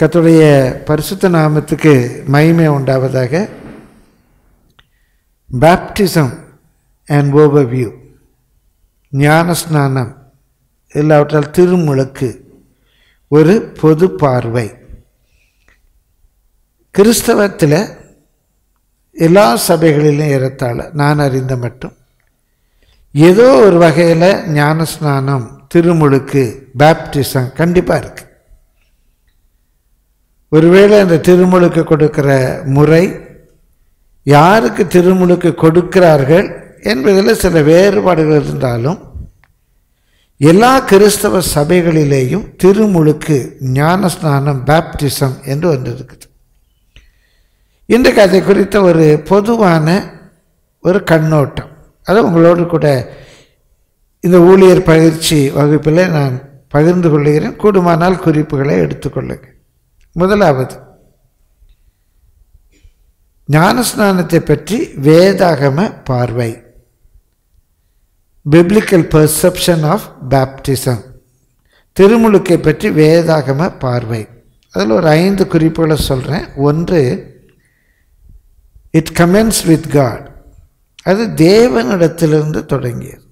கர்த்தருடைய பரிசுத்த நாமத்துக்கு மகிமை உண்டாவதாக. பேப்டிசம் அண்ட் ஓவர்வியூ, ஞானஸ்நானம் இல்லாவிட்டால் திருமுழுக்கு ஒரு பொது பார்வை. கிறிஸ்தவத்தில் எல்லா சபைகளிலும் ஏறத்தாழ நான் அறிந்த மட்டும் ஏதோ ஒரு வகையில் ஞானஸ்நானம், திருமுழுக்கு, பேப்டிசம் கண்டிப்பாக இருக்குது. ஒருவேளை அந்த திருமுழுக்கு கொடுக்கிற முறை, யாருக்கு திருமுழுக்கு கொடுக்கிறார்கள் என்பதில் சில வேறுபாடுகள் இருந்தாலும் எல்லா கிறிஸ்தவ சபைகளிலேயும் திருமுழுக்கு, ஞானஸ்நானம், பேப்டிசம் என்று ஒன்று இருக்குது. இன்றைக்கு அதை குறித்த ஒரு பொதுவான ஒரு கண்ணோட்டம், அது உங்களோடு கூட இந்த ஊழியர் பயிற்சி வகுப்பில் நான் பகிர்ந்து கொள்கிறேன். கூடுமானால் குறிப்புகளை எடுத்துக்கொள்ளுங்கள். முதலாவது, ஞானஸ்நானத்தை பற்றி வேதாகம பார்வை, பிப்ளிக்கல் பெர்செப்ஷன் ஆஃப் பேப்டிசம். திருமுழுக்கை பற்றி வேதாகம பார்வை, அதில் ஒரு 5 குறிப்புகளை சொல்கிறேன். 1, இட் கமென்ஸ் வித் காட், அது தேவனிடத்திலிருந்து தொடங்கியது.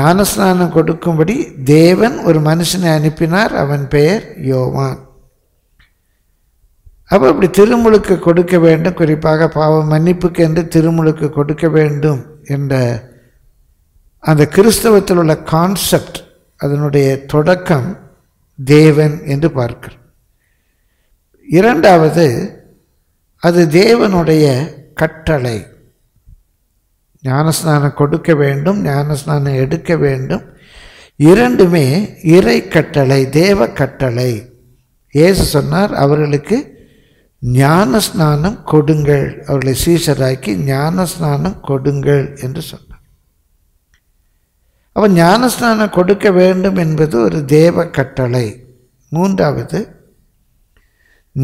ஞானஸ்நானம் கொடுக்கும்படி தேவன் ஒரு மனுஷனை அனுப்பினார், அவன் பெயர் யோவான். அப்போ அப்படி திருமுழுக்கு கொடுக்க வேண்டும், குறிப்பாக பாவ மன்னிப்புக்கு என்று திருமுழுக்கு கொடுக்க வேண்டும் என்ற அந்த கிறிஸ்தவத்தில் உள்ள கான்செப்ட், அதனுடைய தொடக்கம் தேவன் என்று பார்க்கிறோம். 2வது, அது தேவனுடைய கட்டளை. ஞானஸ்நானம் கொடுக்க வேண்டும், ஞானஸ்நானம் எடுக்க வேண்டும், இரண்டுமே இறை கட்டளை, தேவ கட்டளை. இயேசு சொன்னார், அவர்களுக்கு ஞானஸ்நானம் கொடுங்கள், அவர்களை சீஷராக்கி ஞானஸ்நானம் கொடுங்கள் என்று சொன்னார். அப்போ ஞானஸ்நானம் கொடுக்க வேண்டும் என்பது ஒரு தேவ கட்டளை. 3வது,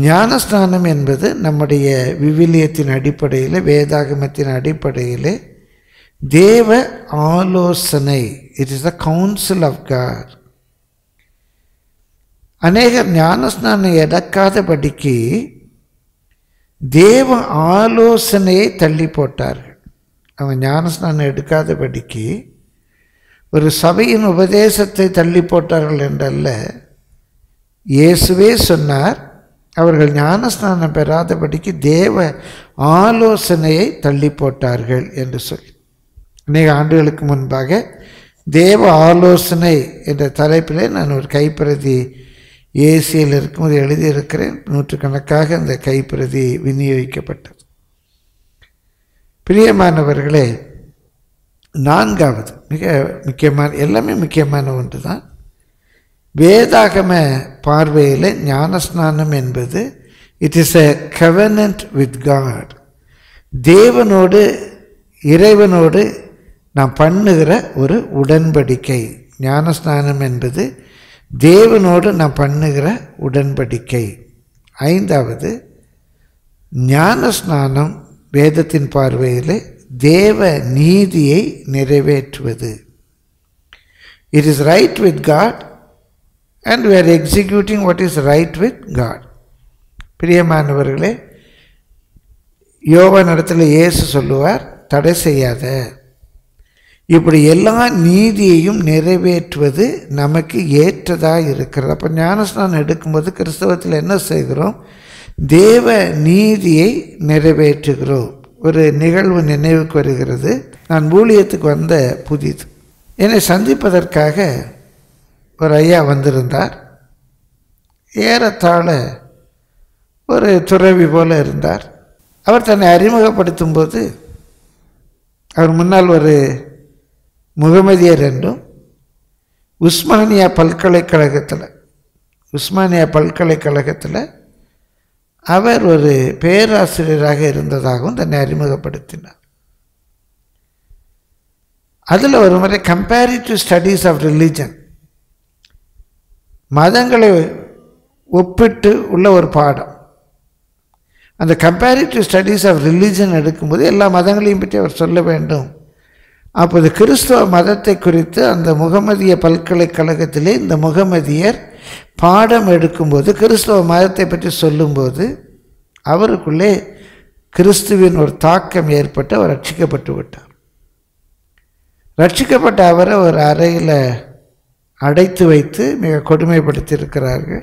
ஞானஸ்நானம் என்பது நம்முடைய விவிலியத்தின் அடிப்படையில், வேதாகமத்தின் அடிப்படையில் தேவ ஆலோசனை. It is the council of God. அநேகர் ஞானஸ்நானம் எடுக்காதபடிக்கு தேவ ஆலோசனையை தள்ளி போட்டார்கள். அவங்க ஞானஸ்நானம் எடுக்காதபடிக்கு ஒரு சபையின் உபதேசத்தை தள்ளி போட்டார்கள் என்றல்ல. இயேசுவே சொன்னார், அவர்கள் ஞானஸ்நானம் பெறாதபடிக்கு தேவ ஆலோசனையை தள்ளி போட்டார்கள் என்று சொல்லி. அநேக ஆண்டுகளுக்கு முன்பாக தேவ ஆலோசனை என்ற தலைப்பிலே நான் ஒரு கைப்பிரதி ஏசியில் இருக்கும்போது எழுதியிருக்கிறேன். 100கணக்காக அந்த கைப்பிரதி விநியோகிக்கப்பட்டது. பிரியமானவர்களே, 4வது மிக முக்கியமான, எல்லாமே முக்கியமான ஒன்று தான். வேதாகம பார்வையில் ஞானஸ்நானம் என்பது it is a covenant with God, தேவனோடு இறைவனோடு நாம் பண்ணுகிற ஒரு உடன்படிக்கை. ஞானஸ்நானம் என்பது தேவனோடு நாம் பண்ணுகிற உடன்படிக்கை. 5வது, ஞானஸ்நானம் வேதத்தின் பார்வையில் தேவ நீதியை நிறைவேற்றுவது. It is right with God and we are executing what is right with God. பிரியமானவர்களே, யோவான் இடத்துல இயேசு சொல்லுவார், தடை செய்யாத, இப்படி எல்லா நீதியையும் நிறைவேற்றுவது நமக்கு ஏற்றதாக இருக்கிறது. அப்போ ஞானஸ்நானம் எடுக்கும்போது கிறிஸ்தவத்தில் என்ன செய்கிறோம்? தேவ நீதியை நிறைவேற்றுகிறோம். ஒரு நிகழ்வு நினைவுக்கு வருகிறது. நான் ஊழியத்துக்கு வந்த புதிது, என்னை சந்திப்பதற்காக ஒரு ஐயா வந்திருந்தார். ஏறத்தாழ ஒரு துறவி போல இருந்தார். அவர் தன்னை அறிமுகப்படுத்தும் போது அவர் முன்னால் ஒரு முகமதியர் என்றும், உஸ்மானியா பல்கலைக்கழகத்தில் அவர் ஒரு பேராசிரியராக இருந்ததாகவும் தன்னை அறிமுகப்படுத்தினார். அதில் ஒரு முறை கம்பேரிட்டிவ் ஸ்டடீஸ் ஆஃப் ரிலீஜன், மதங்களை ஒப்பிட்டு உள்ள ஒரு பாடம். அந்த கம்பேரிட்டிவ் ஸ்டடீஸ் ஆஃப் ரிலீஜன் எடுக்கும்போது எல்லா மதங்களையும் பற்றி அவர் சொல்ல வேண்டும். அப்போது கிறிஸ்தவ மதத்தை குறித்து அந்த முகமதிய பல்கலைக்கழகத்திலே இந்த முகமதியர் பாடம் எடுக்கும்போது கிறிஸ்தவ மதத்தை பற்றி சொல்லும்போது அவருக்குள்ளே கிறிஸ்துவின் ஒரு தாக்கம் ஏற்பட்டு அவர் ரட்சிக்கப்பட்டு விட்டார். ரட்சிக்கப்பட்ட அவரை ஒரு அறையில் அடைத்து வைத்து மிக கொடுமைப்படுத்தியிருக்கிறார்கள்.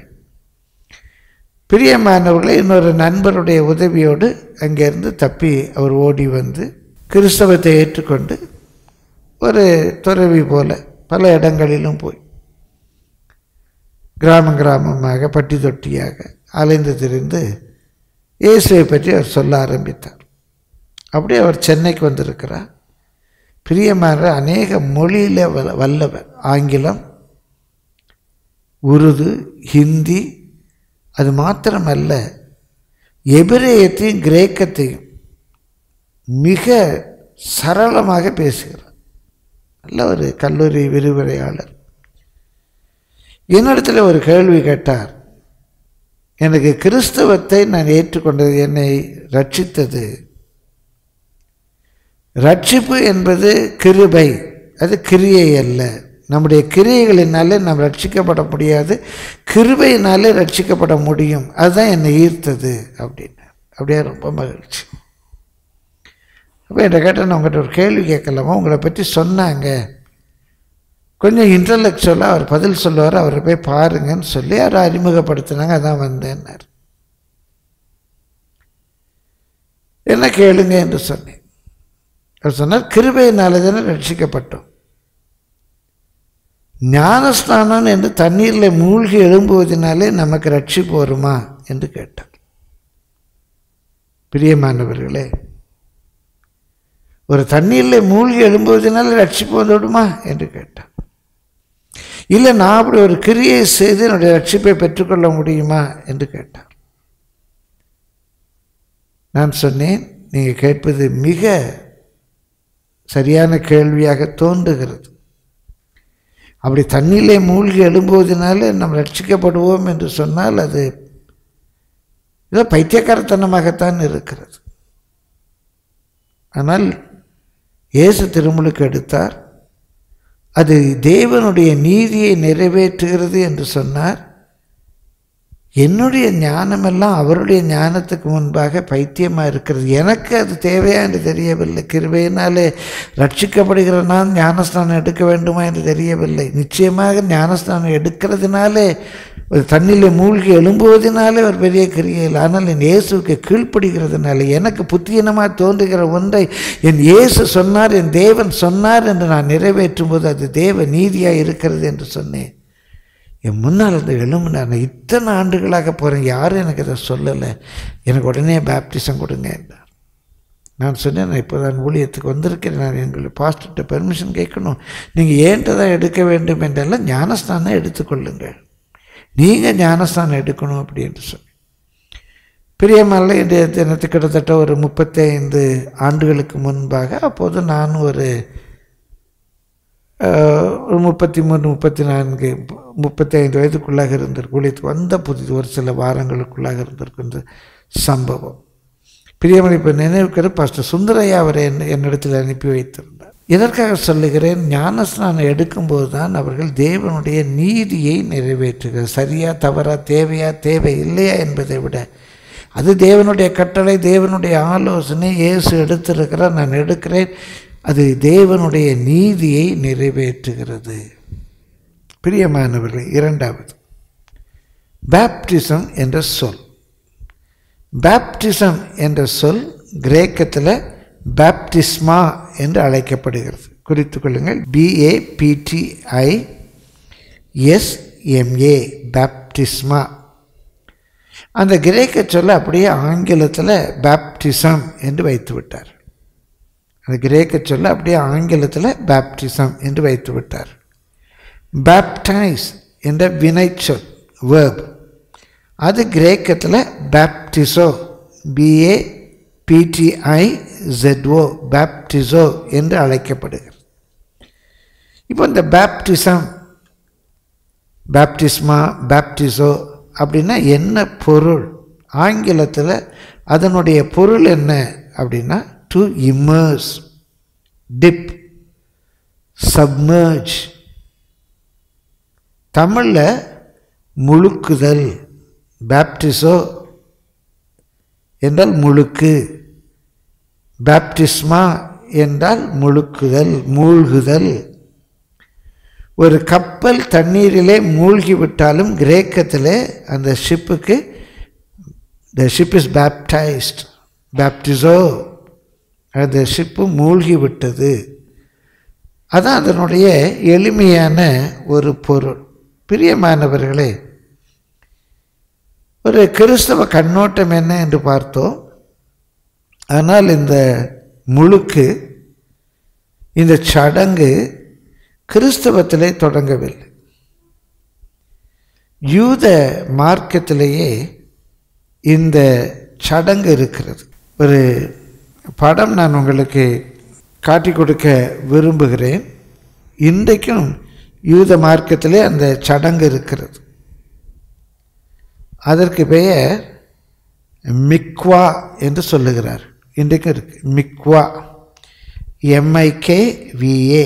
பிரியமானவர்களை, இன்னொரு நண்பருடைய உதவியோடு அங்கேருந்து தப்பி அவர் ஓடி வந்து கிறிஸ்தவத்தை ஏற்றுக்கொண்டு ஒரு துறவி போல பல இடங்களிலும் போய் கிராமம் கிராமமாக பட்டி தொட்டியாக அலைந்து திரிந்து இயேசுவை பற்றி அவர் சொல்ல ஆரம்பித்தார். அப்படியே அவர் சென்னைக்கு வந்திருக்கிறார். பிரியமான அநேக மொழியில் வல்லவர், ஆங்கிலம், உருது, ஹிந்தி, அது மாத்திரமல்ல எபிரேயத்தையும் கிரேக்கத்தையும் மிக சரளமாக பேசுகிறார். நல்ல ஒரு கல்லூரி விரிவுரையாளர். என்னிடத்தில் ஒரு கேள்வி கேட்டார், எனக்கு கிறிஸ்தவத்தை நான் ஏற்றுக்கொண்டது என்னை ரட்சித்தது. ரட்சிப்பு என்பது கிருபை, அது கிரியை அல்ல. நம்முடைய கிரியைகளினாலே நாம் ரட்சிக்கப்பட முடியாது, கிருபையினாலே ரட்சிக்கப்பட முடியும். அதுதான் என்னை ஈர்த்தது அப்படின்னு. அப்படியே ரொம்ப மகிழ்ச்சி. அப்போ என்னை கேட்டால், நான் உங்கள்கிட்ட ஒரு கேள்வி கேட்கலாமா? உங்களை பற்றி சொன்னாங்க, கொஞ்சம் இன்டலெக்சுவலாக அவர் பதில் சொல்லுவார், அவரை போய் பாருங்கன்னு சொல்லி அவரை அறிமுகப்படுத்தினாங்க. அதான் வந்தேன்னார். என்ன கேளுங்க என்று சொன்னேன். அவர் சொன்னார், கிருபையினால தானே ரட்சிக்கப்பட்டோம். ஞானஸ்நானம் என்று தண்ணீரில் மூழ்கி எழும்புவதனாலே நமக்கு ரட்சிப்பு வருமா என்று கேட்டார். பிரியமானவர்களே, ஒரு தண்ணீரில் மூழ்கி எழும்புவதனால ரட்சிப்பு வந்துவிடுமா என்று கேட்டார். இல்லை, நான் அப்படி ஒரு கிரியை செய்து என்னுடைய ரட்சிப்பை பெற்றுக்கொள்ள முடியுமா என்று கேட்டார். நான் சொன்னேன், நீங்கள் கேட்பது மிக சரியான கேள்வியாக தோன்றுகிறது. அப்படி தண்ணியிலே மூழ்கி எழும்புவதனால நாம் ரட்சிக்கப்படுவோம் என்று சொன்னால் அது ஏதோ பைத்தியக்காரத்தனமாகத்தான் இருக்கிறது. ஆனால் இயேசு திருமுழுக்கு எடுத்தார். அது தேவனுடைய நீதியை நிறைவேற்றுகிறது என்று சொன்னார். என்னுடைய ஞானமெல்லாம் அவருடைய ஞானத்துக்கு முன்பாக பைத்தியமாக இருக்கிறது. எனக்கு அது தேவையா என்று தெரியவில்லை. கிருபையினாலே ரட்சிக்கப்படுகிற நான் ஞானஸ்நானம் எடுக்க வேண்டுமா என்று தெரியவில்லை. நிச்சயமாக ஞானஸ்நானம் எடுக்கிறதுனாலே, ஒரு தண்ணியில் மூழ்கி எழும்புவதனாலே ஒரு பெரிய கிரியில். ஆனால் என் இயேசுக்கு கீழ்ப்படுகிறதுனால, எனக்கு புத்தியனமாக தோன்றுகிற ஒன்றை என் இயேசு சொன்னார், என் தேவன் சொன்னார் என்று நான் நிறைவேற்றும்போது அது தேவ நீதியாக இருக்கிறது என்று சொன்னேன். என் முன்னால் அந்த எழும்புனா, நான் இத்தனை ஆண்டுகளாக போகிறேன், யாரும் எனக்கு இதை சொல்லலை, எனக்கு உடனே பேப்டிசம் கொடுங்க என்றார். நான் சொன்னேன், நான் இப்போ தான் ஊழியத்துக்கு வந்திருக்கிறேன், நான் எங்களுக்கு பாஸ்டர்கிட்ட பெர்மிஷன் கேட்கணும், நீங்கள் ஏன்ட்டு தான் எடுக்க வேண்டும் என்றெல்லாம் ஞானஸ்தானம் எடுத்துக்கொள்ளுங்கள், நீங்கள் ஞானஸ்தானம் எடுக்கணும் அப்படின்ட்டு சொன்னேன். பிரியமல்ல என்னுடைய தினத்து கிட்டத்தட்ட ஒரு 35 ஆண்டுகளுக்கு முன்பாக, அப்போது நான் ஒரு 33, 34, 35 வயதுக்குள்ளாக இருந்திருக்கு, வந்த புதிது ஒரு சில வாரங்களுக்குள்ளாக இருந்திருக்கின்ற சம்பவம். பிரியமணி இப்போ நினைவுக்கிறது. பாஸ்டர் சுந்தரையா அவரை என்னிடத்தில் அனுப்பி வைத்திருந்தார். இதற்காக சொல்லுகிறேன், ஞானஸ்நானம் எடுக்கும்போது தான் அவர்கள் தேவனுடைய நீதியை நிறைவேற்றுகிறார். சரியா தவறா, தேவையா தேவை இல்லையா என்பதை விட, அது தேவனுடைய கட்டளை, தேவனுடைய ஆலோசனை. இயேசு எடுத்திருக்கிறார், நான் எடுக்கிறேன், அது தேவனுடைய நீதியை நிறைவேற்றுகிறது. பிரியமானவர்களே, இரண்டாவது பேப்டிசம் என்ற சொல். பேப்டிசம் என்ற சொல் கிரேக்கத்தில் பேப்டிஸ்மா என்று அழைக்கப்படுகிறது. குறித்து கொள்ளுங்கள், BAPTISMA, பேப்டிஸ்மா. அந்த கிரேக்க சொல்ல அப்படியே ஆங்கிலத்தில் பேப்டிசம் என்று வைத்து விட்டார். அந்த கிரேக்க சொல்ல அப்படியே ஆங்கிலத்தில் பேப்டிசம் என்று வைத்து விட்டார். பேப்டைஸ் என்ற வினைச்சொல், வேர்ப், அது கிரேக்கத்தில் பேப்டிசோ, BAPTIZO, பேப்டிசோ என்று அழைக்கப்படுகிறது. இப்போ இந்த பேப்டிசம், பேப்டிஸ்மா, பேப்டிசோ அப்படின்னா என்ன பொருள்? ஆங்கிலத்தில் அதனுடைய பொருள் என்ன அப்படின்னா, to immerse, dip, submerge. தமிழில் முழுக்குதல், பேப்டிஸோ என்றால் முழுக்கு, பேப்டிஸ்மா என்றால் முழுக்குதல், மூழ்குதல். ஒரு கப்பல் தண்ணீரிலே மூழ்கிவிட்டாலும் கிரேக்கத்திலே அந்த ஷிப்புக்கு த ஷிப் இஸ் பேப்டைஸ்ட், பேப்டிஸோ, அந்த ஷிப்பு மூழ்கிவிட்டது. அதான் அதனுடைய எளிமையான ஒரு பொருள். பிரியமானவர்களே, ஒரு கிறிஸ்தவ கண்ணோட்டம் என்ன என்று பார்த்தோம். ஆனால் இந்த முழுக்கு, இந்த சடங்கு கிறிஸ்தவத்திலே தொடங்கவில்லை. யூத மார்க்கத்திலேயே இந்த சடங்கு இருக்கிறது. ஒரு படம் நான் உங்களுக்கு காட்டி கொடுக்க விரும்புகிறேன். இன்றைக்கும் யூத மார்க்கத்திலே அந்த சடங்கு இருக்கிறது. அதற்கு பெயர் மிக்வா என்று சொல்லுகிறார். இன்றைக்கும் இருக்குது மிக்வா, MIKVA.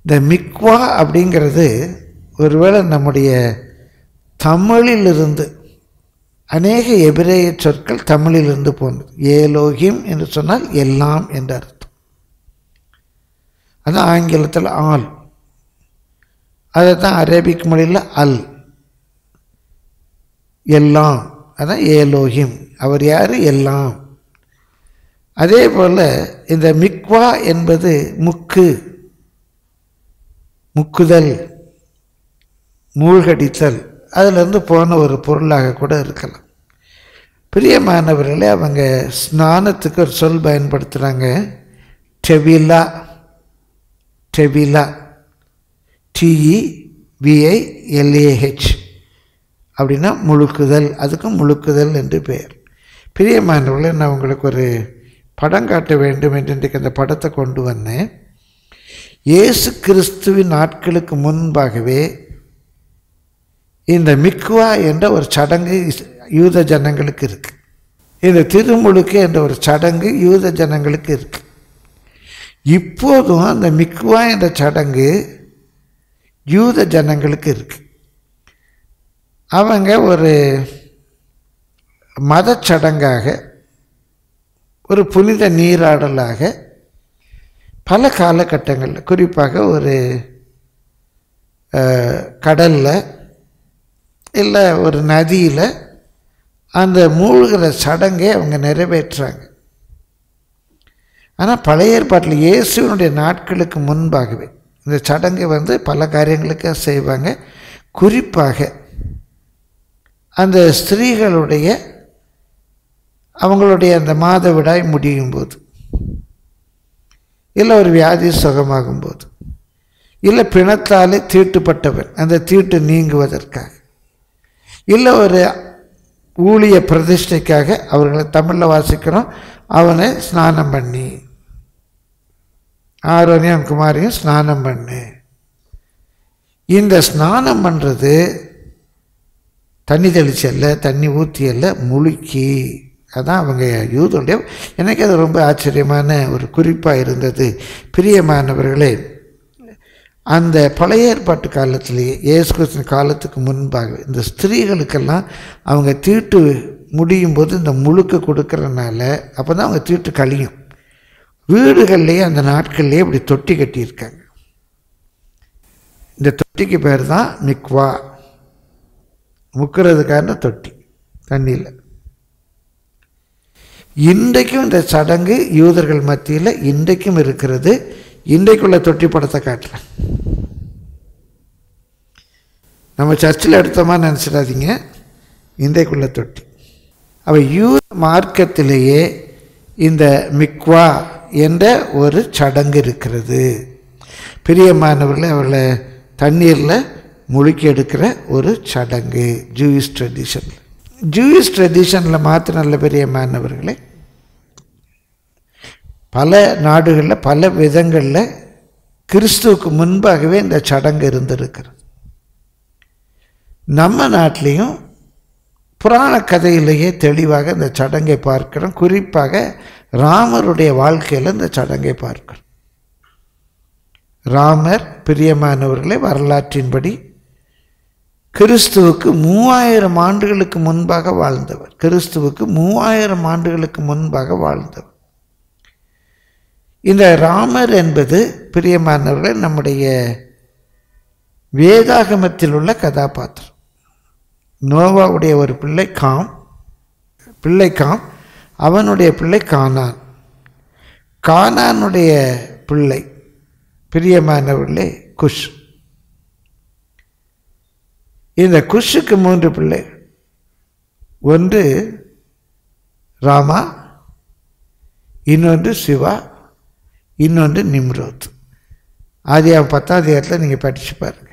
இந்த மிக்வா அப்படிங்கிறது ஒருவேளை நம்முடைய தமிழிலிருந்து, அநேக எபிரேய சொற்கள் தமிழிலிருந்து போனது. ஏலோகிம் என்று சொன்னால் எல்லாம் என்ற அர்த்தம். அது ஆங்கிலத்தில் ஆல், அதை தான் அரேபிக் மொழியில் அல், எல்லாம், அதான் ஏலோகிம். அவர் யார்? எல்லாம். அதே போல் இந்த மிக்வா என்பது முக்கு, முக்குதல், மூழ்கடித்தல், அதிலிருந்து போன ஒரு பொருளாக கூட இருக்கலாம். பிரியமானவர்களே, அவங்க ஸ்நானத்துக்கு ஒரு சொல் பயன்படுத்துகிறாங்க, டெவிலா. டெவிலா, TEVILAH அப்படின்னா முழுக்குதல், அதுக்கும் முழுக்குதல் என்று பெயர். பிரியமானவர்களே, நான் உங்களுக்கு ஒரு படம் காட்ட வேண்டும் என்று இன்றைக்கு அந்த படத்தை கொண்டு வந்தேன். இயேசு கிறிஸ்துவின் நாட்களுக்கு முன்பாகவே இந்த மிக்வா என்ற ஒரு சடங்கு யூத ஜனங்களுக்கு இருக்குது. இந்த திருமுழுக்கு என்ற ஒரு சடங்கு யூத ஜனங்களுக்கு இருக்குது. இப்போதும் அந்த மிக்வா என்ற சடங்கு யூத ஜனங்களுக்கு இருக்குது. அவங்க ஒரு மதச்சடங்காக, ஒரு புனித நீராடலாக பல காலகட்டங்களில், குறிப்பாக ஒரு கடலில் இல்லை ஒரு நதியில் அந்த மூழ்கிற சடங்கை அவங்க நிறைவேற்றுறாங்க. ஆனால் பழைய ஏற்பாட்டில் இயேசுனுடைய நாட்களுக்கு முன்பாகவே இந்த சடங்கை வந்து பல காரியங்களுக்காக செய்வாங்க. குறிப்பாக அந்த ஸ்திரீகளுடைய, அவங்களுடைய அந்த மாதவிடாய் முடியும் போது, இல்லை ஒரு வியாதி சுகமாகும்போது, இல்லை பிணத்தாலே தீட்டுப்பட்டவன் அந்த தீட்டு நீங்குவதற்காக, இல்லை ஒரு ஊழிய பிரதிஷ்டைக்காக, அவர்களை தமிழில் வாசிக்கிறோம், அவனை ஸ்நானம் பண்ணி, ஆரோனியம் குமாரியும் ஸ்நானம் பண்ணு. இந்த ஸ்நானம் பண்ணுறது தண்ணி தெளிச்சல்ல, தண்ணி ஊற்றியல்ல, முழுக்கி. அதான் அவங்க யூதோடைய. எனக்கு அது ரொம்ப ஆச்சரியமான ஒரு குறிப்பாக இருந்தது. பிரியமானவர்களே, அந்த பழைய ஏற்பாட்டு காலத்திலேயே, இயேசு கிறிஸ்து காலத்துக்கு முன்பாக இந்த ஸ்திரீகளுக்கெல்லாம் அவங்க தீட்டு முடியும் போது இந்த முழுக்க கொடுக்கறதுனால, அப்போ தான் அவங்க தீட்டு கழியும். வீடுகள்லேயே அந்த நாட்கள்லேயே இப்படி தொட்டி கட்டியிருக்காங்க. இந்த தொட்டிக்கு பேர் தான் மிக்வா, முக்கிறதுக்கான தொட்டி தண்ணியில். இன்றைக்கும் இந்த சடங்கு யூதர்கள் மத்தியில் இன்றைக்கும் இருக்கிறது. இன்றைக்குள்ள தொட்டி படத்தை காட்டுறேன். நம்ம சர்ச்சில் எடுத்தோமா நினச்சிடாதீங்க. இன்றைக்குள்ள தொட்டி. அப்போ யூத மார்க்கத்திலேயே இந்த மிக்வா என்ற ஒரு சடங்கு இருக்கிறது. பிரியமானவர்களை, அவளை தண்ணீரில் முழுக்கி எடுக்கிற ஒரு சடங்கு ஜூயிஷ் ட்ரெடிஷன். ஜூயிஷ் ட்ரெடிஷனில் மாத்திரம் நல்ல பிரியமானவர்களே, பல நாடுகளில் பல விதங்களில் கிறிஸ்துவுக்கு முன்பாகவே இந்த சடங்கு இருந்திருக்கிறது. நம்ம நாட்டிலையும் புராண கதையிலேயே தெளிவாக இந்த சடங்கை பார்க்கிறோம். குறிப்பாக ராமருடைய வாழ்க்கையில் இந்த சடங்கை பார்க்கிறோம். ராமர், பிரியமானவர்களே, வரலாற்றின்படி கிறிஸ்துவுக்கு 3000 ஆண்டுகளுக்கு முன்பாக வாழ்ந்தவர். கிறிஸ்துவுக்கு 3000 ஆண்டுகளுக்கு முன்பாக வாழ்ந்தவர். இந்த ராமர் என்பது பிரியமானவர்களே நம்முடைய வேதாகமத்தில் உள்ள கதாபாத்திரம். நோவாவுடைய ஒரு பிள்ளை காம், அவனுடைய பிள்ளை கானான், கானானுடைய பிள்ளை பிரியமானவர்களே குஷ். இந்த குஷுக்கு 3 பிள்ளை. ஒன்று ராமா, இன்னொன்று சிவா, இன்னொன்று நிம்ரோத். ஆதியாகமம் 10ஆம் அதிகாரத்தில் நீங்கள் படித்து பாருங்கள்.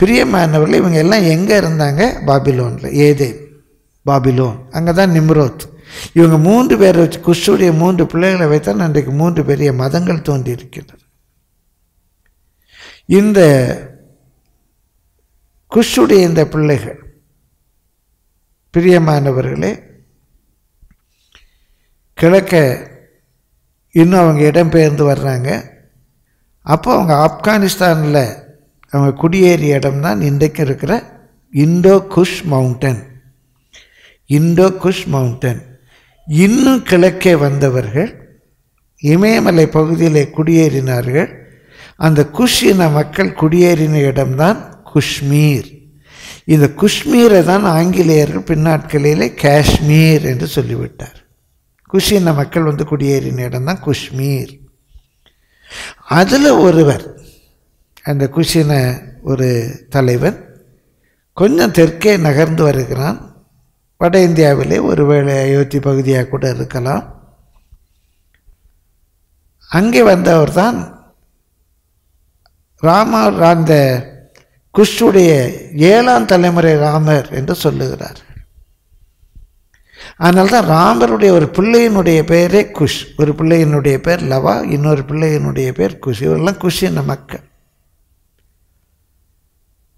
பிரியமானவர்கள் இவங்க எல்லாம் எங்கே இருந்தாங்க? பாபிலோனில், ஏதேன் பாபிலோன். அங்கே தான் நிம்ரோத். இவங்க 3 பேரை வச்சு, குஷுடைய 3 பிள்ளைகளை வைத்தான் இன்றைக்கு 3 பெரிய மதங்கள் தோன்றி இருக்கின்றன. இந்த குஷுடைய இந்த பிள்ளைகள் பிரியமானவர்களே கிழக்க இன்னும் அவங்க இடம்பெயர்ந்து வர்றாங்க. அப்போ அவங்க ஆப்கானிஸ்தானில் அவங்க குடியேறிய இடம்தான் இன்றைக்கு இருக்கிற இண்டோ குஷ் மவுண்டன். இன்னும் கிழக்கே வந்தவர்கள் இமயமலை பகுதியிலே குடியேறினார்கள். அந்த குஷ் இன மக்கள் குடியேறின இடம்தான் காஷ்மீர். இந்த காஷ்மீரை தான் ஆங்கிலேயர்கள் பின்னாட்களிலே காஷ்மீர் என்று சொல்லிவிட்டார். குஷின மக்கள் வந்து குடியேறின இடம்தான் காஷ்மீர். அதில் ஒருவர், அந்த குஷின ஒரு தலைவன் கொஞ்சம் தெற்கே நகர்ந்து வருகிறான். வட இந்தியாவிலே ஒருவேளை அயோத்தி பகுதியாக கூட இருக்கலாம். அங்கே வந்தவர் தான் ராமா, அந்த குஷுடைய 7ஆம் தலைமுறை ராமர் என்று சொல்லுகிறார்கள். அதனால்தான் ராமருடைய ஒரு பிள்ளையினுடைய பெயரே குஷ், ஒரு பிள்ளையினுடைய பேர் லவா, இன்னொரு பிள்ளையினுடைய பேர் குஷ். இவரெல்லாம் குஷ் என்ற மக்கள்.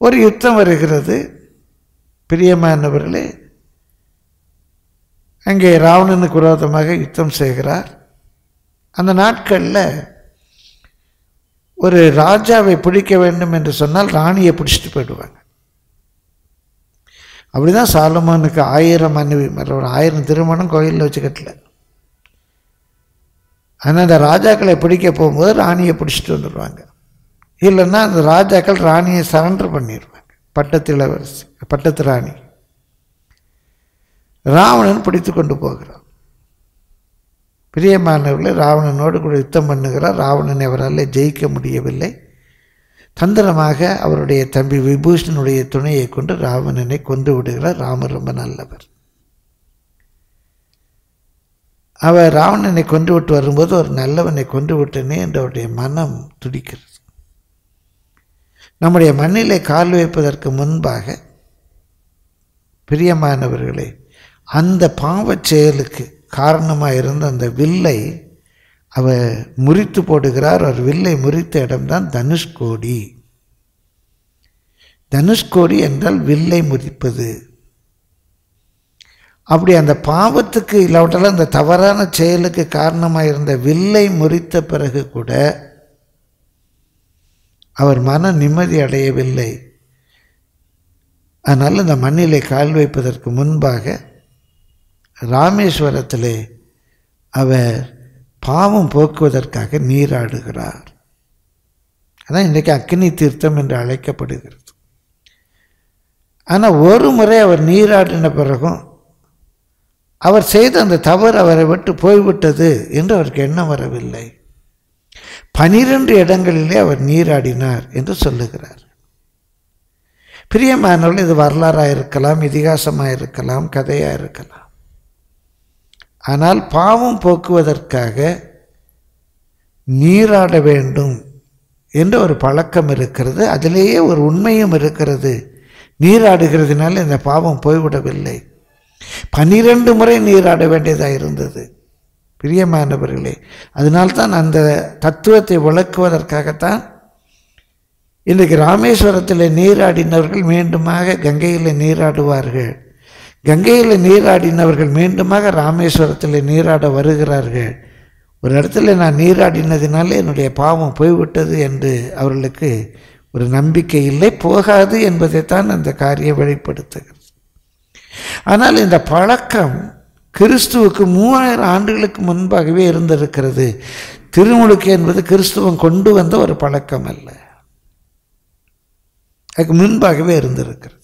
ஒரு யுத்தம் வருகிறது பிரியமானவர்களே. அங்கே ராவணனுக்கு விரோதமாக யுத்தம் செய்கிறார். அந்த நாட்களில் ஒரு ராஜாவை பிடிக்க வேண்டும் என்று சொன்னால் ராணியை பிடிச்சிட்டு போயிடுவாங்க. அப்படி தான் சாலமோனுக்கு 1000 மனைவி, 1000 திருமணம் கோயிலில் வச்சு கட்டல. ஆனால் அந்த ராஜாக்களை பிடிக்க போகும்போது ராணியை பிடிச்சிட்டு வந்துடுவாங்க. இல்லைன்னா அந்த ராஜாக்கள் ராணியை சரண்டர் பண்ணிடுவாங்க. பட்டத்து ராணி ராவணன் பிடித்து கொண்டு போகிறான். பிரியமானவர்களே ராவணனோடு கூட யுத்தம் பண்ணுகிறார். ராவணனை அவரால் ஜெயிக்க முடியவில்லை. தந்திரமாக அவருடைய தம்பி விபூஷணனுடைய துணையை கொண்டு ராவணனை கொன்று விடுகிறார். ராமர் ரொம்ப நல்லவர். அவர் ராவணனை கொன்று விட்டு வரும்போது ஒரு நல்லவனை கொன்று விட்டனே என்று அவருடைய மனம் துடிக்கிறது. நம்முடைய மண்ணிலே கால் வைப்பதற்கு முன்பாக பிரியமானவர்களே அந்த பாவச் செயலுக்கு காரணமாக இருந்த அந்த வில்லை அவர் முறித்து போடுகிறார். அவர் வில்லை முறித்த இடம்தான் தனுஷ்கோடி. தனுஷ்கோடி என்றால் வில்லை முறிப்பது. அப்படி அந்த பாவத்துக்கு இல்லாவிட்டாலும் அந்த தவறான செயலுக்கு காரணமாக இருந்த வில்லை முறித்த பிறகு கூட அவர் மன நிம்மதி அடையவில்லை. அதனால் அந்த மண்ணிலே கால் வைப்பதற்கு முன்பாக ராமேஸ்வரத்திலே அவர் பாவம் போக்குவதற்காக நீராடுகிறார். அதான் இன்றைக்கு அக்னி தீர்த்தம் என்று அழைக்கப்படுகிறது. ஆனால் ஒரு முறை அவர் நீராடின பிறகும் அவர் செய்த அந்த தவறு அவரை விட்டு போய்விட்டது என்று அவருக்கு எண்ணம் வரவில்லை. 12 இடங்களிலே அவர் நீராடினார் என்று சொல்லுகிறார். பிரியமானவர்கள் இது வரலாறாக இருக்கலாம், இதிகாசமாக இருக்கலாம், கதையாக இருக்கலாம். ஆனால் பாவம் போக்குவதற்காக நீராட வேண்டும் என்ற ஒரு பழக்கம் இருக்கிறது. அதிலேயே ஒரு உண்மையும் இருக்கிறது. நீராடுகிறதுனால இந்த பாவம் போய்விடவில்லை. 12 முறை நீராட வேண்டியதாக இருந்தது பிரியமானவர்களே. அதனால்தான் அந்த தத்துவத்தை விளக்குவதற்காகத்தான் இன்றைக்கு ராமேஸ்வரத்தில் நீராடினவர்கள் மீண்டுமாக கங்கையில் நீராடுவார்கள். கங்கையில் நீராடினவர்கள் மீண்டுமாக ராமேஸ்வரத்தில் நீராட வருகிறார்கள். ஒரு இடத்துல நான் நீராடினதினாலே என்னுடைய பாவம் போய்விட்டது என்று அவர்களுக்கு ஒரு நம்பிக்கை இல்லை, போகாது என்பதைத்தான் அந்த காரியம் வெளிப்படுத்துகிறது. ஆனால் இந்த பழக்கம் கிறிஸ்துவுக்கு 3000 ஆண்டுகளுக்கு முன்பாகவே இருந்திருக்கிறது. திருமுழுக்கு என்பது கிறிஸ்துவன் கொண்டு வந்த ஒரு பழக்கம் அல்ல, அதுக்கு முன்பாகவே இருந்திருக்கிறது.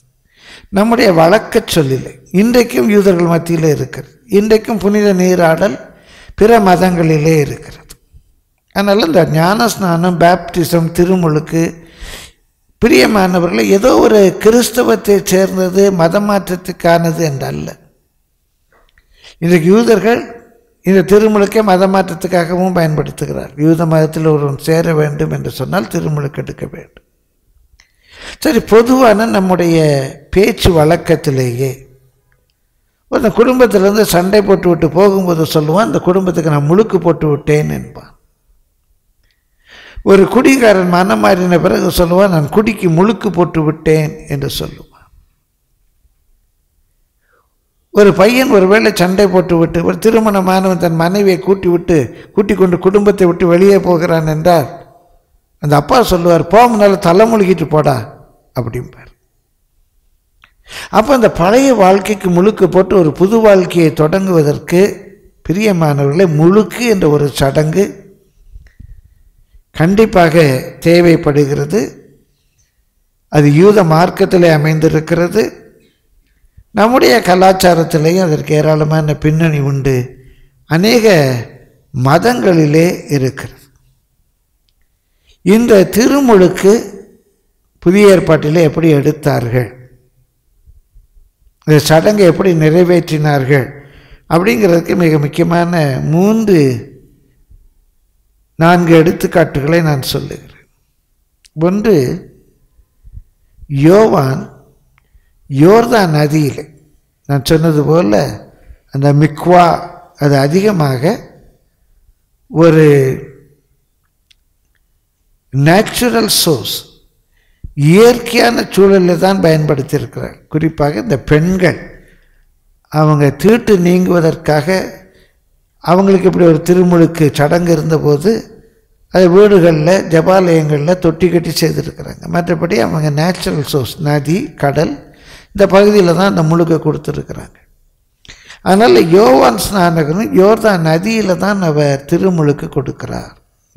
நம்முடைய வழக்க சொல்லிலே இன்றைக்கும் யூதர்கள் மத்தியிலே இருக்கிறது, இன்றைக்கும் புனித நீராடல் பிற மதங்களிலே இருக்கிறது. அதனால் இந்த ஞானஸ்நானம், பேப்டிசம், திருமுழுக்கு பிரியமானவர்களை ஏதோ ஒரு கிறிஸ்தவத்தை சேர்ந்தது மதமாற்றத்துக்கானது என்றல்ல. இன்றைக்கு யூதர்கள் இந்த திருமுழுக்கை மதமாற்றத்துக்காகவும் பயன்படுத்துகிறார். யூத மதத்தில் ஒருவன் சேர வேண்டும் என்று சொன்னால் திருமுழுக்கு எடுக்க வேண்டும். சரி, பொதுவான நம்முடைய பேச்சு வழக்கத்திலேயே அந்த குடும்பத்திலேருந்து சண்டை போட்டு விட்டு போகும்போது சொல்லுவான், அந்த குடும்பத்துக்கு நான் முழுக்கு போட்டு விட்டேன் என்பான். ஒரு குடிகாரன் மனம் மாறின பிறகு சொல்லுவான், நான் குடிக்கு முழுக்கு போட்டு விட்டேன் என்று சொல்லுவான். ஒரு பையன் ஒருவேளை சண்டை போட்டு விட்டு ஒரு திருமணமானவன் தன் மனைவியை கூட்டி கொண்டு குடும்பத்தை விட்டு வெளியே போகிறான் என்றால் அந்த அப்பா சொல்லுவார், போனால் தலைமுழுகிட்டு போடா அப்படிம்பார். அப்போ அந்த பழைய வாழ்க்கைக்கு முழுக்கு போட்டு ஒரு புது வாழ்க்கையை தொடங்குவதற்கு பிரியமானவர்களே முழுக்கு என்ற ஒரு சடங்கு கண்டிப்பாக தேவைப்படுகிறது. அது யூத மார்க்கத்திலே அமைந்திருக்கிறது. நம்முடைய கலாச்சாரத்திலேயும் அதற்கு ஏராளமான பின்னணி உண்டு, அநேக மதங்களிலே இருக்கிறது. இந்த திருமுழுக்கு புதிய ஏற்பாட்டிலே எப்படி எடுத்தார்கள், இந்த சடங்கை எப்படி நிறைவேற்றினார்கள் அப்படிங்கிறதுக்கு மிக முக்கியமான 3-4 எடுத்துக்காட்டுகளை நான் சொல்லுகிறேன். ஒன்று, யோவான் யோர்தான் நதியில் நான் சொன்னது போல் அந்த மிக்வா அது அதிகமாக ஒரு நேச்சுரல் சோர்ஸ், இயற்கையான சூழலில் தான் பயன்படுத்தியிருக்கிறார். குறிப்பாக இந்த பெண்கள் அவங்க தீட்டு நீங்குவதற்காக அவங்களுக்கு இப்படி ஒரு திருமுழுக்கு சடங்கு இருந்தபோது அது வீடுகளில் ஜபாலயங்களில் தொட்டி கட்டி செய்திருக்கிறாங்க. மற்றபடி அவங்க நேச்சுரல் சோர்ஸ் நதி கடல் இந்த பகுதியில் தான் அந்த முழுக்கை கொடுத்துருக்குறாங்க. அதனால் யோவான் ஸ்நானகனும் யோர்தான் நதியில் தான் அவர் திருமுழுக்கு கொடுக்கிறார்.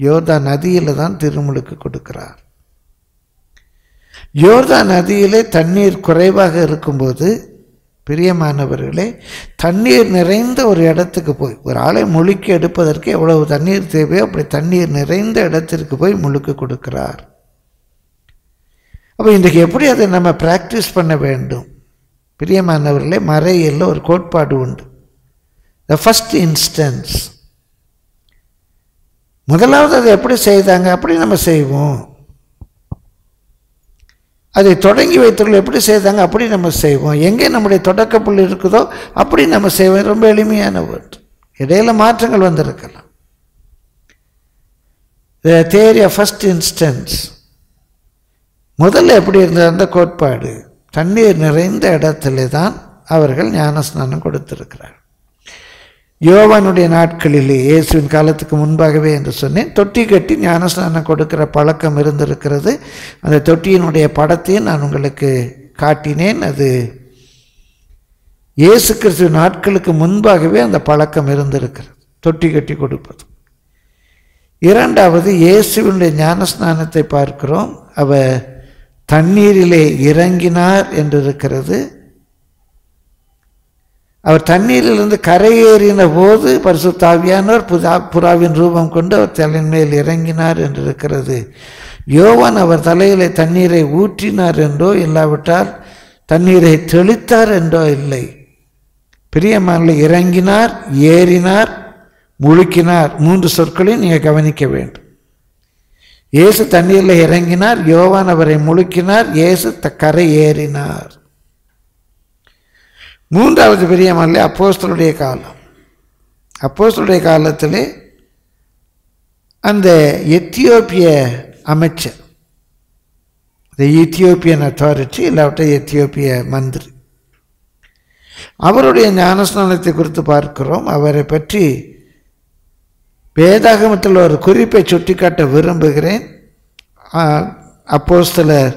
யோர்தான் நதியில் தான் திருமுழுக்கு கொடுக்கிறார். யோர்தான் நதியிலே தண்ணீர் குறைவாக இருக்கும்போது பிரியமானவர்களே தண்ணீர் நிறைந்த ஒரு இடத்துக்கு போய் ஒரு ஆளை முழுக்கி எடுப்பதற்கு எவ்வளவு தண்ணீர் தேவையோ அப்படி தண்ணீர் நிறைந்த இடத்திற்கு போய் முழுக்கு கொடுக்கிறார். அப்போ இன்றைக்கு எப்படி அதை நம்ம ப்ராக்டிஸ் பண்ண வேண்டும்? பிரியமானவர்களே மறையில் ஒரு கோட்பாடு உண்டு, த ஃபஸ்ட் இன்ஸ்டன்ஸ், முதலாவது அதை எப்படி செய்தாங்க அப்படி நம்ம செய்வோம், அதை தொடங்கி வைத்தவர்கள் எப்படி செய்தாங்க அப்படி நம்ம செய்வோம், எங்கே நம்முடைய தொடக்க புள்ளி இருக்குதோ அப்படி நம்ம செய்வோம். ரொம்ப எளிமையான ஒன்று, இடையில் மாற்றங்கள் வந்திருக்கலாம். தேரி ஆஃப் ஃபஸ்ட் இன்ஸ்டன்ஸ் முதல்ல எப்படி இருந்தது அந்த கோட்பாடு, தண்ணீர் நிறைந்த இடத்துல தான் அவர்கள் ஞானஸ்நானம் கொடுத்திருக்கிறார். யோவானுடைய நாட்களிலே இயேசுவின் காலத்துக்கு முன்பாகவே என்று சொன்னேன் தொட்டி கட்டி ஞானஸ்நானம் கொடுக்கிற பழக்கம் இருந்திருக்கிறது. அந்த தொட்டியினுடைய படத்தையும் நான் உங்களுக்கு காட்டினேன். அது இயேசு கிறிஸ்து நாட்களுக்கு முன்பாகவே அந்த பழக்கம் இருந்திருக்கிறது, தொட்டி கட்டி கொடுப்பது. இரண்டாவது, இயேசுவினுடைய ஞானஸ்நானத்தை பார்க்கிறோம், அவர் தண்ணீரிலே இறங்கினார் என்றிருக்கிறது. அவர் தண்ணீரிலிருந்து கரையேறின போது பரிசுத்த ஆவியானவர் புறாவின் ரூபம் கொண்டு அவர் தலையின் மேல் இறங்கினார் என்றிருக்கிறது. யோவான் அவர் தலையிலே தண்ணீரை ஊற்றினார் என்றோ இல்லாவிட்டால் தண்ணீரை தெளித்தார் என்றோ இல்லை, பிரியமான இறங்கினார், ஏறினார், முழுக்கினார். 3 சொற்களையும் நீங்கள் கவனிக்க வேண்டும். இயேசு தண்ணீரில் இறங்கினார், யோவான் அவரை முழுக்கினார், இயேசு கரை ஏறினார். 3வது பெரியமல்ல அப்போஸ்தலருடைய காலம். அப்போஸ்தலருடைய காலத்தில் அந்த எத்தியோப்பிய அமைச்சர், இந்த எத்தியோப்பியன் அத்தாரிட்டி இல்லாவிட்ட எத்தியோப்பிய மந்திரி, அவருடைய ஞானஸ்நானத்தை குறித்து பார்க்கிறோம். அவரை பற்றி வேதாகமத்தில் ஒரு குறிப்பை சுட்டிக்காட்ட விரும்புகிறேன். அப்போஸ்தலர்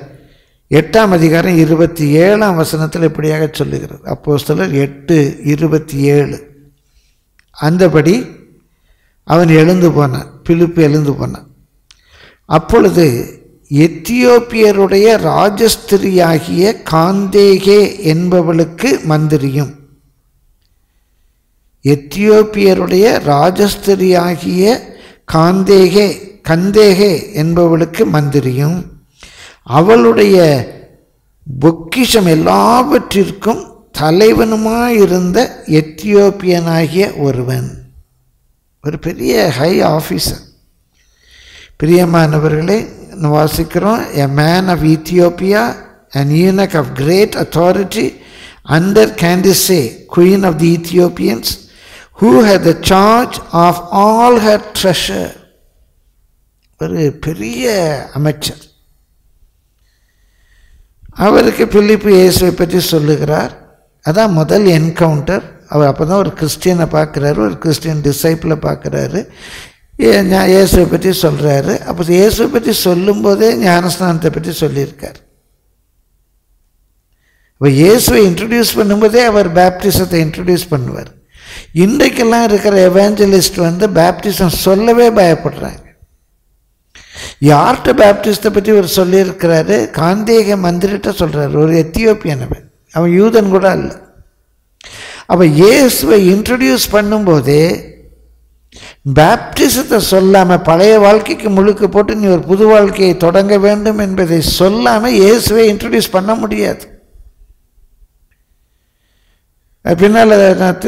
8 அதிகாரம் 27 வசனத்தில் இப்படியாக சொல்லுகிறது. அப்போஸ்தலர் 8:27 அந்தபடி அவன் எழுந்து போனான். பிலிப்பு எழுந்து போனான். அப்பொழுது எத்தியோப்பியருடைய ராஜஸ்திரியாகிய காந்தேகே என்பவளுக்கு மந்திரியும் கந்தேகே என்பவளுக்கு மந்திரியும் அவளுடைய பொக்கிஷம் எல்லாவற்றிற்கும் தலைவனுமாயிருந்த எத்தியோப்பியனாகிய ஒருவன், ஒரு பெரிய ஹை ஆஃபீஸர். பிரியமானவர்களே, வாசிக்கிறோம், a man of Ethiopia, an eunuch of great authority under Candace, queen of the Ethiopians, who had the charge of all her treasure. ஒரு பெரிய அமைச்சர். அவருக்கு பிலிப்பு இயேசுவை பற்றி சொல்லுகிறார். அதான் முதல் என்கவுண்டர். அவர் அப்போ தான் ஒரு கிறிஸ்டியனை பார்க்குறாரு, ஒரு கிறிஸ்டியன் டிசைப்பிளை பார்க்குறாரு, இயேசுவை பற்றி சொல்கிறாரு. அப்போ இயேசுவை பற்றி சொல்லும்போதே ஞானஸ்நானத்தை பற்றி சொல்லியிருக்கார். இப்போ இயேசுவை இன்ட்ரடியூஸ் பண்ணும்போதே அவர் பேப்டிசத்தை இன்ட்ரடியூஸ் பண்ணுவார். இன்றைக்கெல்லாம் இருக்கிற எவாஞ்சலிஸ்ட் வந்து பேப்டிசம் சொல்லவே பயப்படுறாங்க. யார்கிட்ட பேப்டிஸ்ட்டை பற்றி இவர் சொல்லியிருக்கிறாரு? காந்தேக மந்திரிகிட்ட சொல்கிறாரு, ஒரு எத்தியோப்பியன். அவன் யூதன் கூட இல்லை. அப்போ இயேசுவை இன்ட்ரடியூஸ் பண்ணும்போதே பேப்டிசத்தை சொல்லாமல், பழைய வாழ்க்கைக்கு முழுக்க போட்டு நீ ஒரு புது வாழ்க்கையை தொடங்க வேண்டும் என்பதை சொல்லாமல் இயேசுவை இன்ட்ரடியூஸ் பண்ண முடியாது. பின்னால் நான்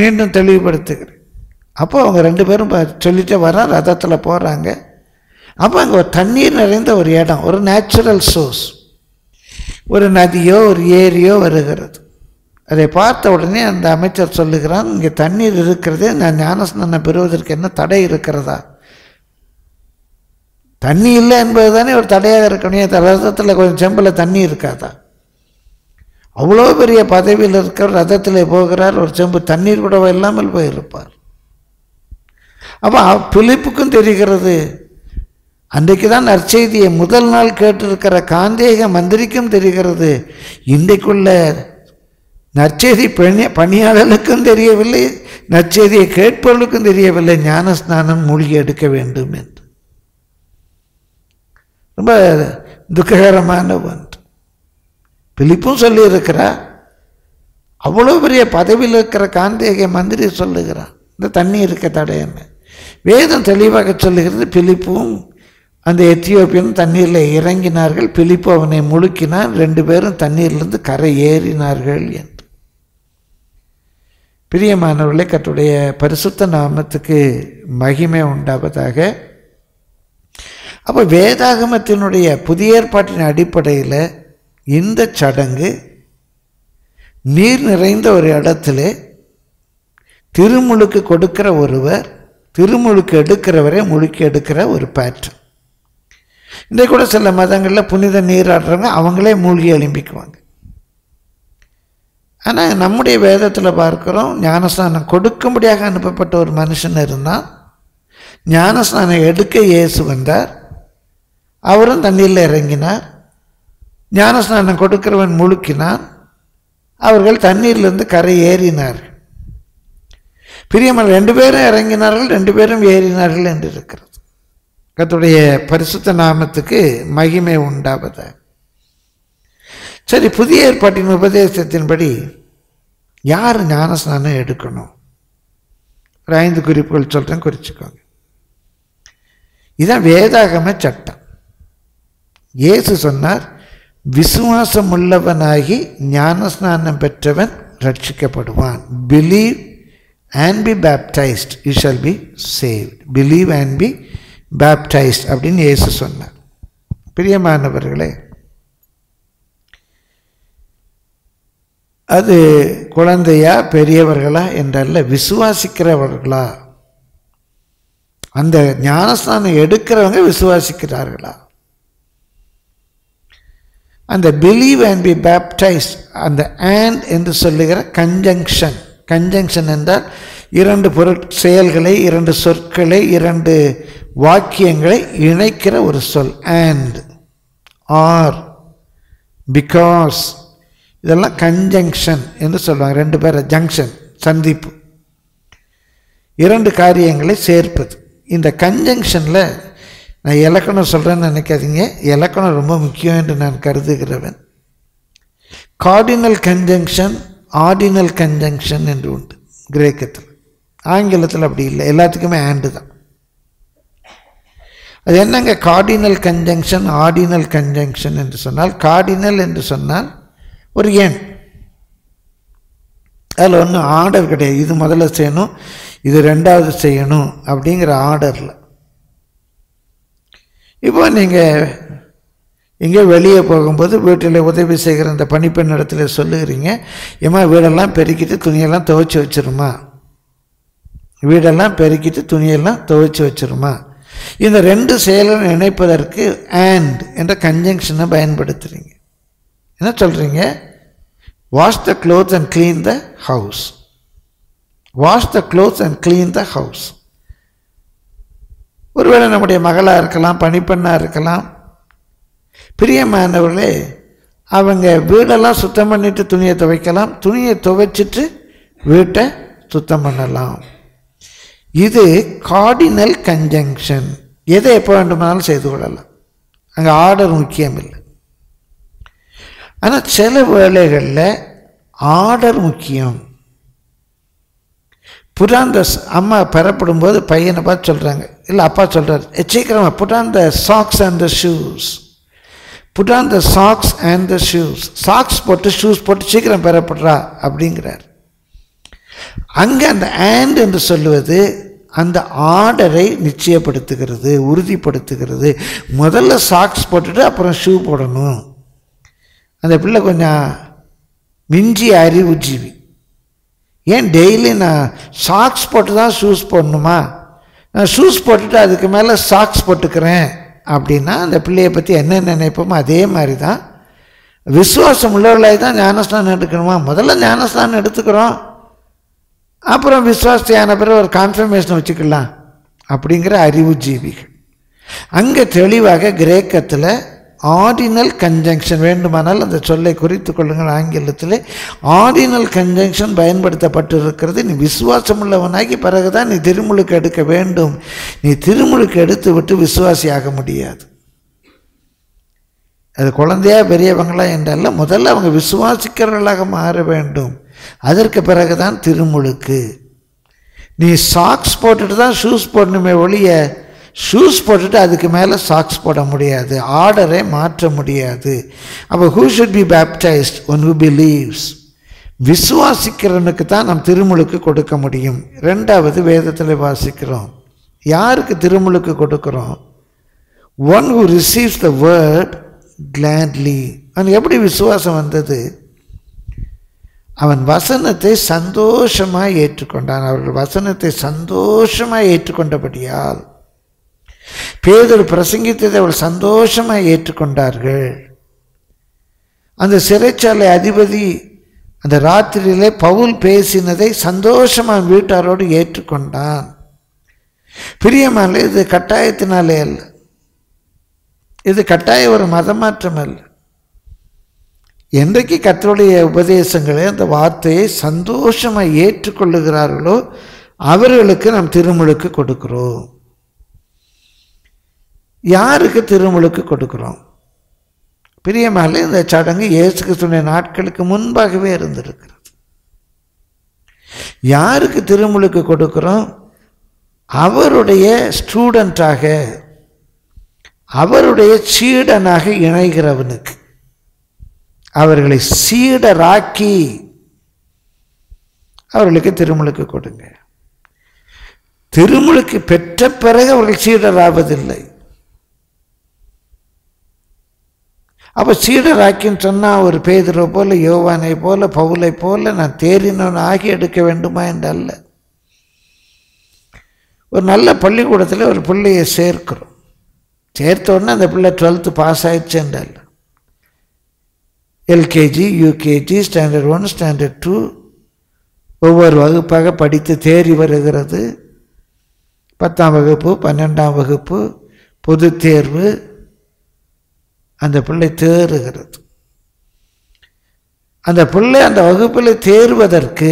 மீண்டும் தெளிவுபடுத்துகிறேன். அப்போ அவங்க 2 பேரும் சொல்லிட்டு வர ரதத்தில் போகிறாங்க. அப்போ அங்கே ஒரு தண்ணீர் நிறைந்த ஒரு இடம், ஒரு நேச்சுரல் சோர்ஸ், ஒரு நதியோ ஒரு ஏரியோ வருகிறது. அதை பார்த்த உடனே அந்த அமைச்சர் சொல்லுகிறான், இங்கே தண்ணீர் இருக்கிறது, நான் ஞானஸ்நானம் பெறுவதற்கு என்ன தடை இருக்கிறதா? தண்ணி இல்லை என்பது தானே ஒரு தடையாக இருக்கணும். ரதத்தில் கொஞ்சம் செம்பில் தண்ணி இருக்காதா? அவ்வளோ பெரிய பதவியில் இருக்கிற ரதத்தில் போகிறார், ஒரு செம்பு தண்ணீர் கூட இல்லாமல் போயிருப்பார். அப்போ பிலிப்புக்கும் தெரிகிறது. அன்றைக்கு தான் நற்செய்தியை முதல் நாள் கேட்டிருக்கிற காந்தேக மந்திரிக்கும் தெரிகிறது. இன்றைக்குள்ள நற்செய்தி பணியாளர்களுக்கும் தெரியவில்லை, நற்செய்தியை கேட்பவர்களுக்கும் தெரியவில்லை ஞானஸ்நானம் மூழ்கி எடுக்க வேண்டும் என்று. ரொம்ப துக்ககரமான ஒன்று. பிலிப்பும் சொல்லியிருக்கிறார், அவ்வளோ பெரிய பதவியில் இருக்கிற காந்தேக மந்திரி சொல்லுகிறான் இந்த தண்ணி இருக்க தடையன்னு. வேதம் தெளிவாக சொல்லுகிறது, பிலிப்பும் அந்த எத்தியோப்பியனும் தண்ணீரில் இறங்கினார்கள். பிலிப்பு அவனை முழுக்கினான். 2 பேரும் தண்ணீர்லேருந்து கரை ஏறினார்கள் என்று. பிரியமானவர்களே, கர்த்தருடைய பரிசுத்த நாமத்துக்கு மகிமை உண்டாவதாக. அப்போ வேதாகமத்தினுடைய புதிய ஏற்பாட்டின் அடிப்படையில் இந்த சடங்கு நீர் நிறைந்த ஒரு இடத்துல திருமுழுக்கு கொடுக்கிற ஒருவர் திருமுழுக்கு எடுக்கிறவரை முழுக்கி எடுக்கிற ஒரு பேட்டர்ன். இன்றைக்கு கூட சில மதங்களில் புனித நீராடுறவங்க அவங்களே மூழ்கி எழும்பிக்குவாங்க. ஆனால் நம்முடைய வேதத்தில் பார்க்குறோம், ஞானஸ்நானம் கொடுக்கும்படியாக அனுப்பப்பட்ட ஒரு மனுஷன் இருந்தால் ஞானஸ்நானம் எடுக்க இயேசு வந்தார். அவரும் தண்ணீரில் இறங்கினார். ஞானஸ்நானம் கொடுக்கிறவன் முழுக்கினான். அவர்கள் தண்ணீர்லேருந்து கரை ஏறினார்கள். பிரியமன் 2 பேரும் இறங்கினார்கள், 2 பேரும் ஏறினார்கள் என்று இருக்கிறது. கர்த்தருடைய பரிசுத்த நாமத்துக்கு மகிமை உண்டாவதா. சரி, புதிய ஏற்பாட்டின் உபதேசத்தின்படி யார் ஞானஸ்நானம் எடுக்கணும்? ஒரு 5 குறிப்புகள் சொல்கிறேன், குறிச்சுக்கோங்க. இதுதான் வேதாகம சட்டம். இயேசு சொன்னார், விசுவாசம் உள்ளவனாகி ஞானஸ்நானம் பெற்றவன் ரட்சிக்கப்படுவான். Believe and be baptized, you shall be saved. Believe and be baptized அப்படின்னு இயேசு சொன்னார். பிரியமானவர்களே, அது குழந்தையா பெரியவர்களா என்றல்ல, விசுவாசிக்கிறவர்களா? அந்த ஞானஸ்நானம் எடுக்கிறவங்க விசுவாசிக்கிறார்களா? அந்த பிலீவ் அண்ட் பி பேப்டைஸ்ட், அந்த அண்ட் என்று சொல்லுகிற கன்ஜங்ஷன். கன்ஜங்ஷன் என்றால் 2 பொருட்செயல்களை, 2 சொற்களை, 2 வாக்கியங்களை இணைக்கிற ஒரு சொல். அண்ட் ஆர் பிகாஸ் இதெல்லாம் கன்ஜங்ஷன் என்று சொல்வாங்க. ரெண்டு பேரை ஜங்ஷன் சந்திப்பு, இரண்டு காரியங்களை சேர்ப்பது. இந்த கன்ஜங்ஷனில் நான் இலக்கணம் சொல்கிறேன்னு நினைக்காதீங்க, இலக்கணம் ரொம்ப முக்கியம் என்று நான் கருதுகிறவன். கார்டினல் கன்ஜங்ஷன் ஆர்டினல் கன்ஜங்ஷன் என்று உண்டு கிரேக்கத்தில், ஆங்கிலத்தில் அப்படி இல்லை, எல்லாத்துக்குமே ஆண்டு தான். அது என்னங்க கார்டினல் கன்ஜங்ஷன் ஆர்டினல் கன்ஜங்ஷன் என்று சொன்னால், கார்டினல் என்று சொன்னால் ஒரு எண், அதில் ஒன்றும் ஆர்டர் கிடையாது. இது முதல்ல செய்யணும், இது ரெண்டாவது செய்யணும் அப்படிங்கிற ஆர்டரில். இப்போ நீங்கள் இங்கே வெளியே போகும்போது வீட்டில் உதவி செய்கிற அந்த பணிப்பெண் இடத்துல சொல்லுகிறீங்க, ஏமா வீடெல்லாம் பெருக்கிட்டு துணியெல்லாம் துவைச்சி வச்சிருமா, வீடெல்லாம் பெருக்கிட்டு துணியெல்லாம் துவைச்சி வச்சிருமா. இந்த ரெண்டு செயலும் நினைப்பதற்கு அண்ட் என்ற கன்ஜங்ஷனை பயன்படுத்துகிறீங்க. என்ன சொல்கிறீங்க? Wash the clothes and clean the house. Wash the clothes and clean the house. ஒருவேளை நம்முடைய மகளாக இருக்கலாம், பணிப்பெண்ணாக இருக்கலாம். பிரியமானவர்களே, அவங்க வீடெல்லாம் சுத்தம் பண்ணிவிட்டு துணியை துவைக்கலாம், துணியை துவைச்சிட்டு வீட்டை சுத்தம் பண்ணலாம். இது கார்டினல் கன்ஜங்ஷன். எதை எப்போ வேண்டுமானாலும் செய்து கொள்ளலாம், அங்கே ஆர்டர் முக்கியம் இல்லை. ஆனால் சில வேலைகளில் ஆர்டர் முக்கியம். புட்டான் த, அம்மா பெறப்படும்போது பையனை பார்த்து சொல்கிறாங்க, இல்லை அப்பா சொல்கிறார், சீக்கிரமாக put on the socks and the shoes. Put on the socks and the shoes. Socks போட்டு ஷூஸ் போட்டு சீக்கிரம் பெறப்படுறா அப்படிங்கிறார். அங்கே அந்த ஆண்ட் என்று சொல்லுவது அந்த ஆர்டரை நிச்சயப்படுத்துகிறது, உறுதிப்படுத்துகிறது. முதல்ல சாக்ஸ் போட்டுட்டு அப்புறம் ஷூ போடணும். அந்த பிள்ளை கொஞ்சம் மிஞ்சி அறிவுஜீவி. ஏன் டெய்லி நான் சாக்ஸ் போட்டு தான் ஷூஸ் போடணுமா, நான் ஷூஸ் போட்டுட்டு அதுக்கு மேலே சாக்ஸ் போட்டுக்கிறேன் அப்படின்னா அந்த பிள்ளையை பற்றி என்ன நினைப்போமோ அதே மாதிரி தான் விசுவாசம் உள்ளவர்களாக தான் ஞானஸ்தானம் எடுக்கணுமா. முதல்ல ஞானஸ்தானம் எடுத்துக்கிறோம், அப்புறம் விசுவாசத்தையான பிறகு ஒரு கான்ஃபர்மேஷன் வச்சுக்கலாம் அப்படிங்கிற அறிவுஜீவிகள். அங்கே தெளிவாக கிரேக்கத்தில் ஆர்டினல் கன்ஜங்ஷன், வேண்டுமானால் அந்த சொல்லை குறித்து கொள்ளுங்கள், ஆங்கிலத்தில் ஆர்டினல் கன்ஜங்ஷன் பயன்படுத்தப்பட்டிருக்கிறது. நீ விசுவாசம் உள்ளவனாகி பிறகுதான் நீ திருமுழுக்கு எடுக்க வேண்டும். நீ திருமுழுக்கு எடுத்து விட்டு விசுவாசியாக முடியாது. அது குழந்தையா பெரியவங்களா என்றால முதல்ல அவங்க விசுவாசிக்கிறவர்களாக மாற வேண்டும், அதற்கு பிறகுதான் திருமுழுக்கு. நீ சாக்ஸ் போட்டுட்டு தான் ஷூஸ் போடணுமே ஒழிய ஷூஸ் போட்டுட்டு அதுக்கு மேலே சாக்ஸ் போட முடியாது, ஆர்டரை மாற்ற முடியாது. அப்போ who should be baptized? One who believes. விசுவாசிக்கிறவனுக்கு தான் நாம் திருமுழுக்கு கொடுக்க முடியும். ரெண்டாவது வேதத்தில் வாசிக்கிறோம், யாருக்கு திருமுழுக்கு கொடுக்குறோம்? One who receives the word gladly. அவனுக்கு எப்படி விசுவாசம் வந்தது? அவன் வசனத்தை சந்தோஷமாக ஏற்றுக்கொண்டான். அவர்கள் வசனத்தை சந்தோஷமாக ஏற்றுக்கொண்டபடியால், பேதுரு பிரசங்கித்ததை அவள் சந்தோஷமாக ஏற்றுக்கொண்டார்கள். அந்த சிறைச்சாலை அதிபதி அந்த ராத்திரியிலே பவுல் பேசினதை சந்தோஷமாக வீட்டாரோடு ஏற்றுக்கொண்டான். பிரியமான, இது கட்டாயத்தினாலே அல்ல, இது கட்டாய ஒரு மதமாற்றம் அல்ல. என்றைக்கு கர்த்தருடைய உபதேசங்களை அந்த வார்த்தையை சந்தோஷமாக ஏற்றுக்கொள்ளுகிறார்களோ அவர்களுக்கு நாம் திருமுழுக்கு கொடுக்கிறோம். யாருக்கு திருமுழுக்கு கொடுக்குறோம்? பிரியமானே, இந்த சடங்கு இயேசு கிறிஸ்துவின் நாட்களுக்கு முன்பாகவே இருந்திருக்கிறது. யாருக்கு திருமுழுக்கு கொடுக்குறோம்? அவருடைய ஸ்டூடெண்ட்டாக, அவருடைய சீடனாக இணைகிறவனுக்கு, அவர்களை சீடராக்கி அவர்களுக்கு திருமுழுக்கு கொடுங்க. திருமுழுக்கு பெற்ற பிறகு அவர்கள் சீடராவதில்லை. அப்போ சீடராக்கின்னு சொன்னால் ஒரு பேதுருவை போல், யோவானை போல், பவுலை போல் நான் தேறினவன் ஆகி எடுக்க வேண்டுமா என்றல்ல. ஒரு நல்ல பள்ளிக்கூடத்தில் ஒரு பிள்ளையை சேர்க்கிறோம், சேர்த்தோடனே அந்த பிள்ளை 12th பாஸ் ஆகிடுச்சு என்றல்ல. எல்கேஜி, யூகேஜி, ஸ்டாண்டர்ட் 1, ஸ்டாண்டர்ட் 2 ஒவ்வொரு வகுப்பாக படித்து தேறி வருகிறது. 10ஆம் வகுப்பு, 12ஆம் வகுப்பு, பொது தேர்வு, அந்த பிள்ளை தேறுகிறது. அந்த பிள்ளை அந்த வகுப்பில் தேர்வதற்கு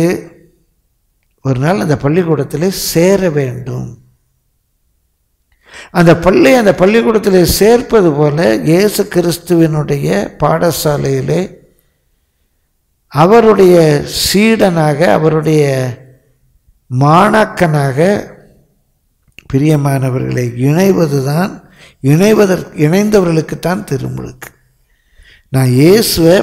ஒரு நாள் அந்த பள்ளிக்கூடத்தில் சேர வேண்டும். அந்த பள்ளி அந்த பள்ளிக்கூடத்தில் சேர்ப்பது போல இயேசு கிறிஸ்துவினுடைய பாடசாலையிலே அவருடைய சீடனாக அவருடைய மாணாக்கனாக பிரியமானவர்களை இணைவதுதான் இணைந்தவர்களுக்குத்தான் திருமுழுக்கு. நான் இயேசுவை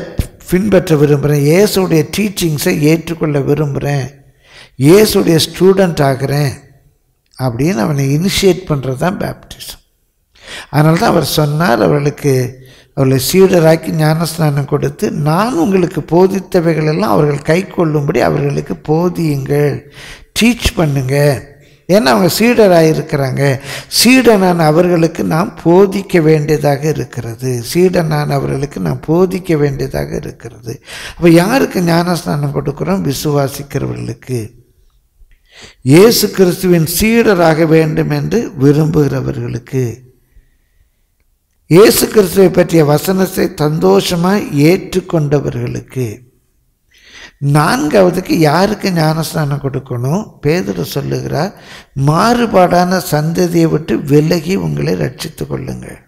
பின்பற்ற விரும்புகிறேன், இயேசுடைய டீச்சிங்ஸை ஏற்றுக்கொள்ள விரும்புகிறேன், இயேசுடைய ஸ்டூடெண்ட் ஆகிறேன் அப்படின்னு அவனை இனிஷியேட் பண்ணுறது தான் பேப்டிசம். அதனால தான் அவர் சொன்னார், அவர்களை சீடராக்கி ஞானஸ்நானம் கொடுத்து நான் உங்களுக்கு போதித்தவைகளெல்லாம் அவர்கள் கை கொள்ளும்படி அவர்களுக்கு போதியுங்கள், டீச் பண்ணுங்கள். ஏன்னா அவங்க சீடராக இருக்கிறாங்க, சீடனான அவர்களுக்கு நாம் போதிக்க வேண்டியதாக இருக்கிறது, அப்போ யாருக்கு ஞானஸ்நானம் கொடுக்குறோம்? விசுவாசிக்கிறவர்களுக்கு, இயேசு கிறிஸ்துவின் சீடராக வேண்டும் என்று விரும்புகிறவர்களுக்கு, இயேசு கிறிஸ்துவை பற்றிய வசனத்தை சந்தோஷமாக ஏற்றுக்கொண்டவர்களுக்கு. நான்காவதுக்கு யாருக்கு ஞானஸ்நானம் கொடுக்கணும்? பேதுரு சொல்லுகிறார், மாறுபாடான சந்ததியை விட்டு விலகி உங்களை ரட்சித்து கொள்ளுங்கள்.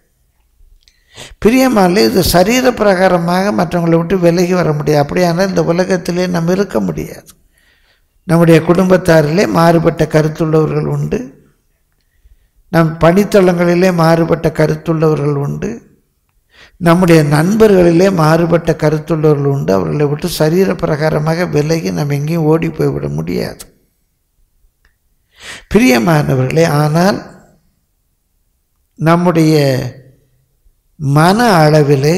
பிரியமானே, இது சரீர பிரகாரமாக மற்றவங்களை விட்டு விலகி வர முடியாது. அப்படியானால் இந்த உலகத்திலே நம்ம இருக்க முடியாது. நம்முடைய குடும்பத்தாரிலே மாறுபட்ட கருத்துள்ளவர்கள் உண்டு, நம் பணித்தளங்களிலே மாறுபட்ட கருத்துள்ளவர்கள் உண்டு, நம்முடைய நண்பர்களிலே மாறுபட்ட கருத்துள்ளவர்கள் உண்டு. அவர்களை விட்டு சரீர பிரகாரமாக விலகி நம்ம எங்கேயும் ஓடி போய்விட முடியாது பிரியமானவர்களே. ஆனால் நம்முடைய மன அளவிலே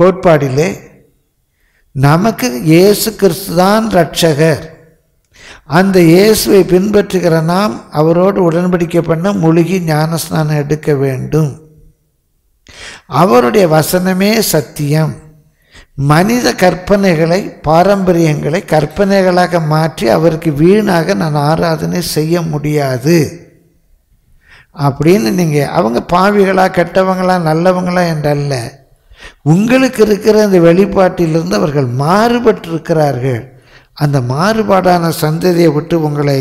கோட்பாடிலே நமக்கு இயேசு கிறிஸ்து தான் இரட்சகர். அந்த இயேசுவை பின்பற்றுகிற நாம் அவரோடு உடன்படிக்கை பண்ண முழுகி ஞானஸ்நானம் எடுக்க வேண்டும். அவருடைய வசனமே சத்தியம். மனித கற்பனைகளை, பாரம்பரியங்களை கற்பனைகளாக மாற்றி அவருக்கு வீணாக நான் ஆராதனை செய்ய முடியாது அப்படின்னு நீங்கள் அவங்க பாவிகளா கெட்டவங்களா நல்லவங்களா என்றல்ல, உங்களுக்கு இருக்கிற அந்த வெளிப்பாட்டிலிருந்து அவர்கள் மாறுபட்டிருக்கிறார்கள். அந்த மாறுபாடான சந்ததியை விட்டு உங்களை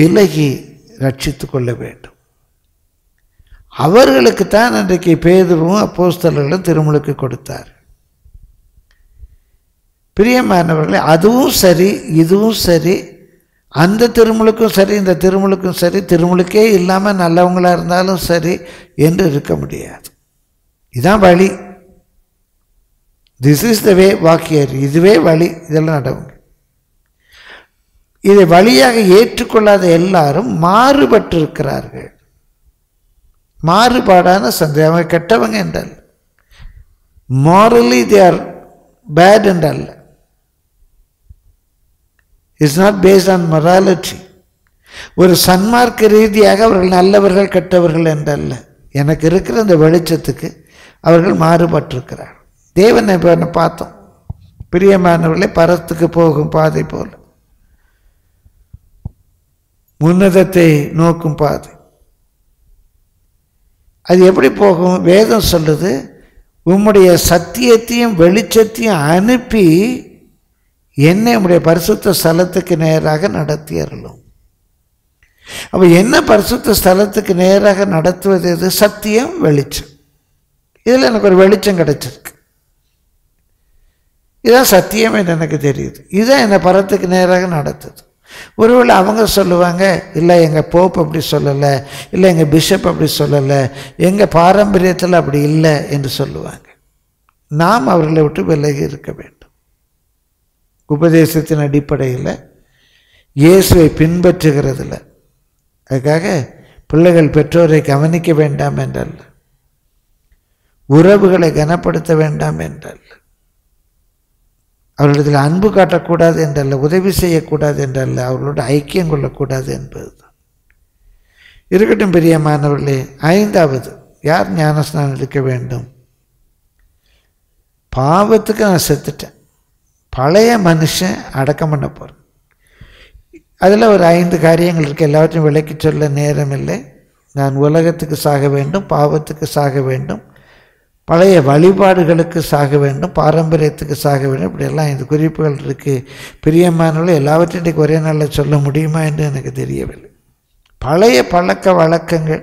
விலகி ரட்சித்து கொள்ள வேண்டும். அவர்களுக்குத்தான் அன்றைக்கு பேதுருவும் அப்போஸ்தலர்களும் திருமுழுக்கு கொடுத்தார். பிரியமானவர்களே, அதுவும் சரி இதுவும் சரி, அந்த திருமுழுக்கும் சரி இந்த திருமுழுக்கும் சரி, திருமுழுக்கே இல்லாமல் நல்லவங்களாக இருந்தாலும் சரி என்று இருக்க முடியாது. இதுதான் வழி. திஸ் இஸ் த வே வாக்கியர், இதுவே வழி. இதெல்லாம் நடவுங்க. இதை வழியாக ஏற்றுக்கொள்ளாத எல்லாரும் மாறுபட்டிருக்கிறார்கள். மாறுபாடான சந்தேகம், அவங்க கெட்டவங்க என்றால், மாரலி தே ஆர் பேட் என்றால், it's not based on morality. ஒரு சன்மார்க்க ரீதியாக அவர்கள் நல்லவர்கள் கெட்டவர்கள் என்றல்ல. எனக்கு இருக்கிற இந்த வெளிச்சத்துக்கு அவர்கள் மாறுபட்டிருக்கிறார். தேவனை இப்போ பார்த்தோம் பிரியமானவர்களே, பரத்துக்கு போகும் பாதை போல், உன்னதத்தை நோக்கும் பாதை. அது எப்படி போகும்? வேதம் சொல்லுது, உம்முடைய சத்தியத்தையும் வெளிச்சத்தையும் அனுப்பி என்னை உம்முடைய பரிசுத்த ஸ்தலத்துக்கு நேராக நடத்தி அருளும். அப்போ என்ன பரிசுத்த ஸ்தலத்துக்கு நேராக நடத்துவது? எது? சத்தியம், வெளிச்சம். இதில் எனக்கு ஒரு வெளிச்சம் கிடச்சிருக்கு. இதான் சத்தியம் என்று எனக்கு தெரியுது. இதுதான் என்னை பரத்துக்கு நேராக நடத்துது. ஒருவேளை அவங்க சொல்லுவாங்க, இல்லை எங்கள் போப் அப்படி சொல்லலை, இல்லை எங்கள் பிஷப் அப்படி சொல்லலை, எங்கள் பாரம்பரியத்தில் அப்படி இல்லை என்று சொல்லுவாங்க. நாம் அவர்களை விட்டு விலகி இருக்க வேண்டும். உபதேசத்தின் அடிப்படையில் இயேசுவை பின்பற்றுகிறதுல, அதுக்காக பிள்ளைகள் பெற்றோரை கவனிக்க வேண்டாம் என்றல்ல, உறவுகளை கனப்படுத்த வேண்டாம் என்றல்ல, அவர்களிடத்தில் அன்பு காட்டக்கூடாது என்றல்ல, உதவி செய்யக்கூடாது என்றல்ல, அவர்களோட ஐக்கியம் கொள்ளக்கூடாது என்பது தான் இருக்கட்டும் பிரியமானவர்களே. ஐந்தாவது, யார் ஞானஸ்நானம் எடுக்க வேண்டும்? பாவத்துக்கு நான் செத்துட்டேன், பழைய மனுஷன் அடக்கம் பண்ண போகிறேன். அதில் ஒரு 5 காரியங்கள் இருக்குது. எல்லாவற்றையும் விளக்கி சொல்ல நேரம் இல்லை. நான் உலகத்துக்கு சாக வேண்டும், பாவத்துக்கு சாக வேண்டும், பழைய வழிபாடுகளுக்கு சாக வேண்டும், பாரம்பரியத்துக்கு சாக வேண்டும், இப்படியெல்லாம் இந்த குறிப்புகள் இருக்குது. பிரியமானவர்கள் எல்லாவற்றையும் ஒரே நாளில் சொல்ல முடியுமா என்று எனக்கு தெரியவில்லை. பழைய பழக்க வழக்கங்கள்